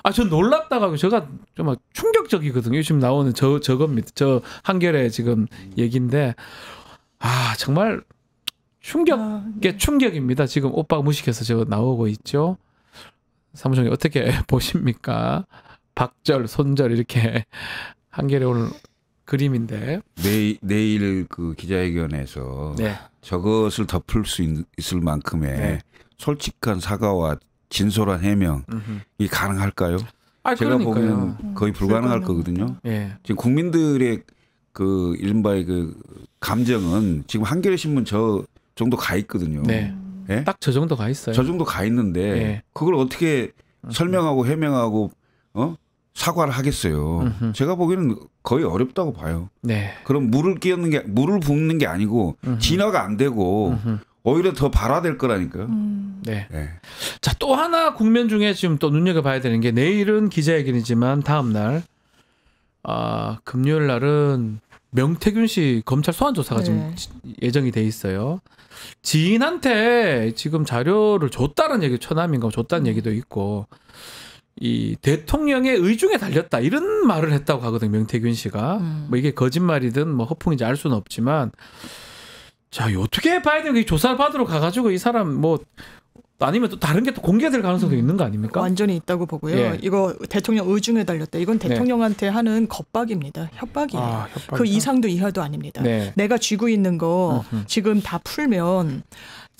아, 전 놀랍다가 제가 정말 충격적이거든요. 지금 나오는 저 저겁니다. 저 한결의 지금 얘기인데 아 정말 충격의 아, 네. 충격입니다. 지금 오빠가 무식해서 저 나오고 있죠. 사무총장 어떻게 보십니까? 박절, 손절 이렇게 한결에 오늘. 그림인데 내일, 내일 그 기자회견에서 네. 저것을 덮을 수 있, 있을 만큼의 네. 솔직한 사과와 진솔한 해명이 음흠. 가능할까요? 아, 제가 그러니까요. 보면 거의 불가능할 거거든요. 네. 지금 국민들의 그 이른바의 그 감정은 지금 한겨레 신문 저 정도 가 있거든요. 네. 네? 딱 저 정도 가 있어요. 저 정도 가 있는데 네. 그걸 어떻게 설명하고 해명하고 어? 사과를 하겠어요. 음흠. 제가 보기에는 거의 어렵다고 봐요. 네. 그럼 물을 끼얹는 게 물을 붓는 게 아니고 음흠. 진화가 안 되고 음흠. 오히려 더 발화될 거라니까요. 음. 네. 네. 자, 또 하나 국면 중에 지금 또 눈여겨봐야 되는 게 내일은 기자회견이지만 다음 날 아, 금요일 날은 명태균 씨 검찰 소환 조사가 네. 지금 예정이 돼 있어요. 지인한테 지금 자료를 줬다는 얘기, 처남인가 줬다는 얘기도 있고. 이 대통령의 의중에 달렸다 이런 말을 했다고 하거든요. 명태균 씨가 음. 뭐 이게 거짓말이든 뭐 허풍인지 알 수는 없지만 자 어떻게 봐야 되는 게 조사를 받으러 가가지고 이 사람 뭐 아니면 또 다른 게 또 공개될 가능성도 음. 있는 거 아닙니까? 완전히 있다고 보고요. 예. 이거 대통령 의중에 달렸다. 이건 대통령한테 네. 하는 겁박입니다. 협박이에요. 아, 협박이다. 그 이상도 이하도 아닙니다. 네. 내가 쥐고 있는 거 어흠. 지금 다 풀면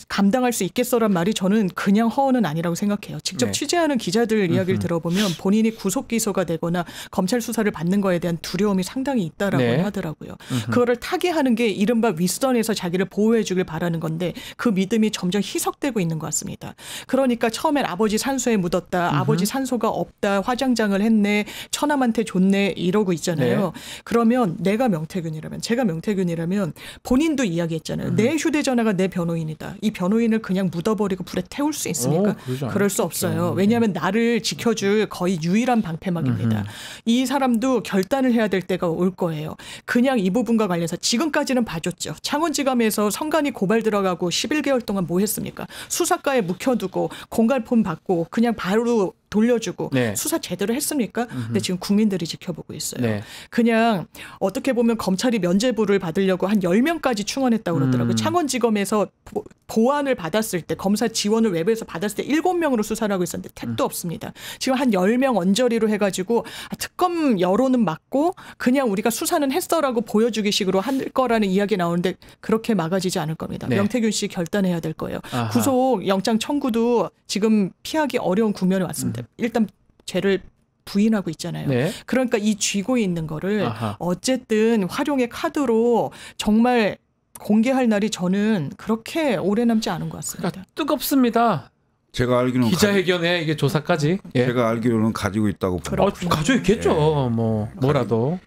감당할 수 있겠어란 말이 저는 그냥 허언은 아니라고 생각해요. 직접 네. 취재하는 기자들 이야기를 들어보면 본인이 구속 기소가 되거나 검찰 수사를 받는 거에 대한 두려움이 상당히 있다라고 네. 하더라고요. 음흠. 그거를 타개하는 게 이른바 윗선에서 자기를 보호해 주길 바라는 건데 그 믿음이 점점 희석되고 있는 것 같습니다. 그러니까 처음엔 아버지 산소에 묻었다. 음흠. 아버지 산소가 없다. 화장장을 했네. 처남한테 줬네. 이러고 있잖아요. 네. 그러면 내가 명태균이라면 제가 명태균이라면 본인도 이야기했잖아요. 음. 내 휴대전화가 내 변호인이다. 이 변호인을 그냥 묻어버리고 불에 태울 수 있습니까? 오, 그럴 수 없어요. 왜냐하면 나를 지켜줄 거의 유일한 방패막입니다. 음흠. 이 사람도 결단을 해야 될 때가 올 거예요. 그냥 이 부분과 관련해서 지금까지는 봐줬죠. 창원지검에서 성관이 고발 들어가고 십일 개월 동안 뭐 했습니까? 수사과에 묵혀두고 공갈폰 받고 그냥 바로 돌려주고 네. 수사 제대로 했습니까? 음흠. 근데 지금 국민들이 지켜보고 있어요. 네. 그냥 어떻게 보면 검찰이 면죄부를 받으려고 한 열 명까지 충원했다고 그러더라고요. 음. 창원지검에서 보, 보안을 받았을 때 검사 지원을 외부에서 받았을 때 일곱 명으로 수사를 하고 있었는데 택도 음. 없습니다. 지금 한 열 명 언저리로 해가지고 특검 여론은 맞고 그냥 우리가 수사는 했어라고 보여주기 식으로 할 거라는 이야기 나오는데 그렇게 막아지지 않을 겁니다. 네. 명태균 씨 결단해야 될 거예요. 아하. 구속 영장 청구도 지금 피하기 어려운 국면에 왔습니다. 음. 일단 죄를 부인하고 있잖아요. 네. 그러니까 이 쥐고 있는 거를 아하. 어쨌든 활용의 카드로 정말 공개할 날이 저는 그렇게 오래 남지 않은 것 같습니다. 그러니까 뜨겁습니다. 제가 알기로는 기자회견에 가지... 이게 조사까지 예. 제가 알기로는 가지고 있다고 봅니다. 아, 가지고 있겠죠. 예. 뭐 뭐라도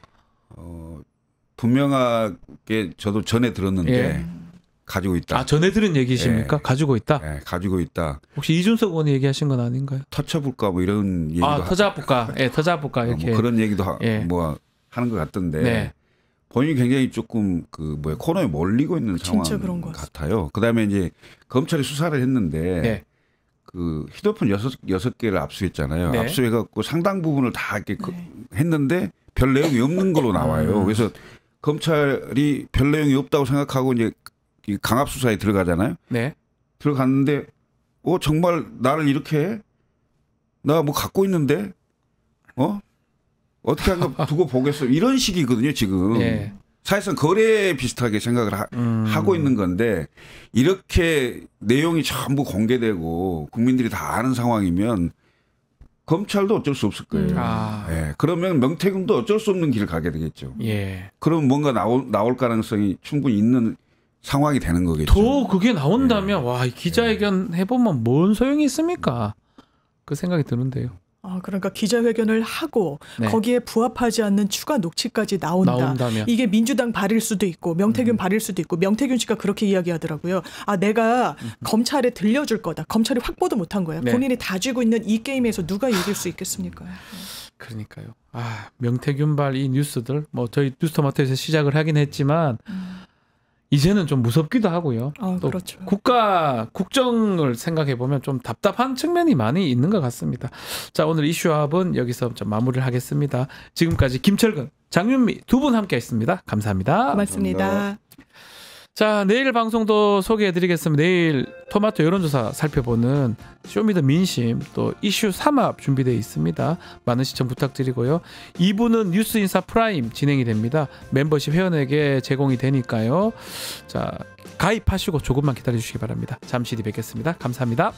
어, 분명하게 저도 전에 들었는데 예. 가지고 있다. 아, 전에 들은 얘기십니까? 예. 가지고 있다. 예, 가지고 있다. 혹시 이준석 의원이 얘기하신 건 아닌가요? 터쳐볼까 뭐 이런 얘기도 아, 터져볼까. 예, 터져볼까 이렇게 뭐 그런 얘기도 하, 예. 뭐 하는 것 같던데 네. 본인이 굉장히 조금 그 뭐야 코너에 몰리고 있는 상황 같아요. 그다음에 이제 검찰이 수사를 했는데. 네. 그 휴대폰 여섯 여섯 개를 압수했잖아요. 네. 압수해갖고 상당 부분을 다 이렇게 네. 했는데 별 내용이 없는 걸로 나와요. 그래서 검찰이 별 내용이 없다고 생각하고 이제 강압 수사에 들어가잖아요. 네. 들어갔는데 어 정말 나를 이렇게 해? 나 뭐 갖고 있는데 어 어떻게 한가 두고 보겠어 이런 식이거든요 지금. 네. 사실상 거래에 비슷하게 생각을 하, 음. 하고 있는 건데 이렇게 내용이 전부 공개되고 국민들이 다 아는 상황이면 검찰도 어쩔 수 없을 거예요. 아. 예, 그러면 명태균도 어쩔 수 없는 길을 가게 되겠죠. 예. 그럼 뭔가 나올, 나올 가능성이 충분히 있는 상황이 되는 거겠죠. 더 그게 나온다면 예. 와, 기자회견 해보면 뭔 소용이 있습니까? 그 생각이 드는데요. 아, 그러니까 기자회견을 하고 네. 거기에 부합하지 않는 추가 녹취까지 나온다. 나온다면. 이게 민주당 발일 수도 있고 명태균 음. 발일 수도 있고 명태균 씨가 그렇게 이야기하더라고요. 아, 내가 음. 검찰에 들려줄 거다. 검찰이 확보도 못한 거야. 네. 본인이 다 쥐고 있는 이 게임에서 누가 이길 수 있겠습니까? 그러니까요. 아, 명태균 발 이 뉴스들 뭐 저희 뉴스토마토에서 시작을 하긴 했지만 음. 이제는 좀 무섭기도 하고요. 아, 또 그렇죠. 국가 국정을 생각해 보면 좀 답답한 측면이 많이 있는 것 같습니다. 자, 오늘 이슈합은 여기서 좀 마무리를 하겠습니다. 지금까지 김철근, 장윤미 두 분 함께했습니다. 감사합니다. 고맙습니다. 감사합니다. 자, 내일 방송도 소개해드리겠습니다. 내일 토마토 여론조사 살펴보는 쇼미더 민심 또 이슈 삼합 준비되어 있습니다. 많은 시청 부탁드리고요. 이 부는 뉴스인사 프라임 진행이 됩니다. 멤버십 회원에게 제공이 되니까요. 자, 가입하시고 조금만 기다려주시기 바랍니다. 잠시 뒤 뵙겠습니다. 감사합니다.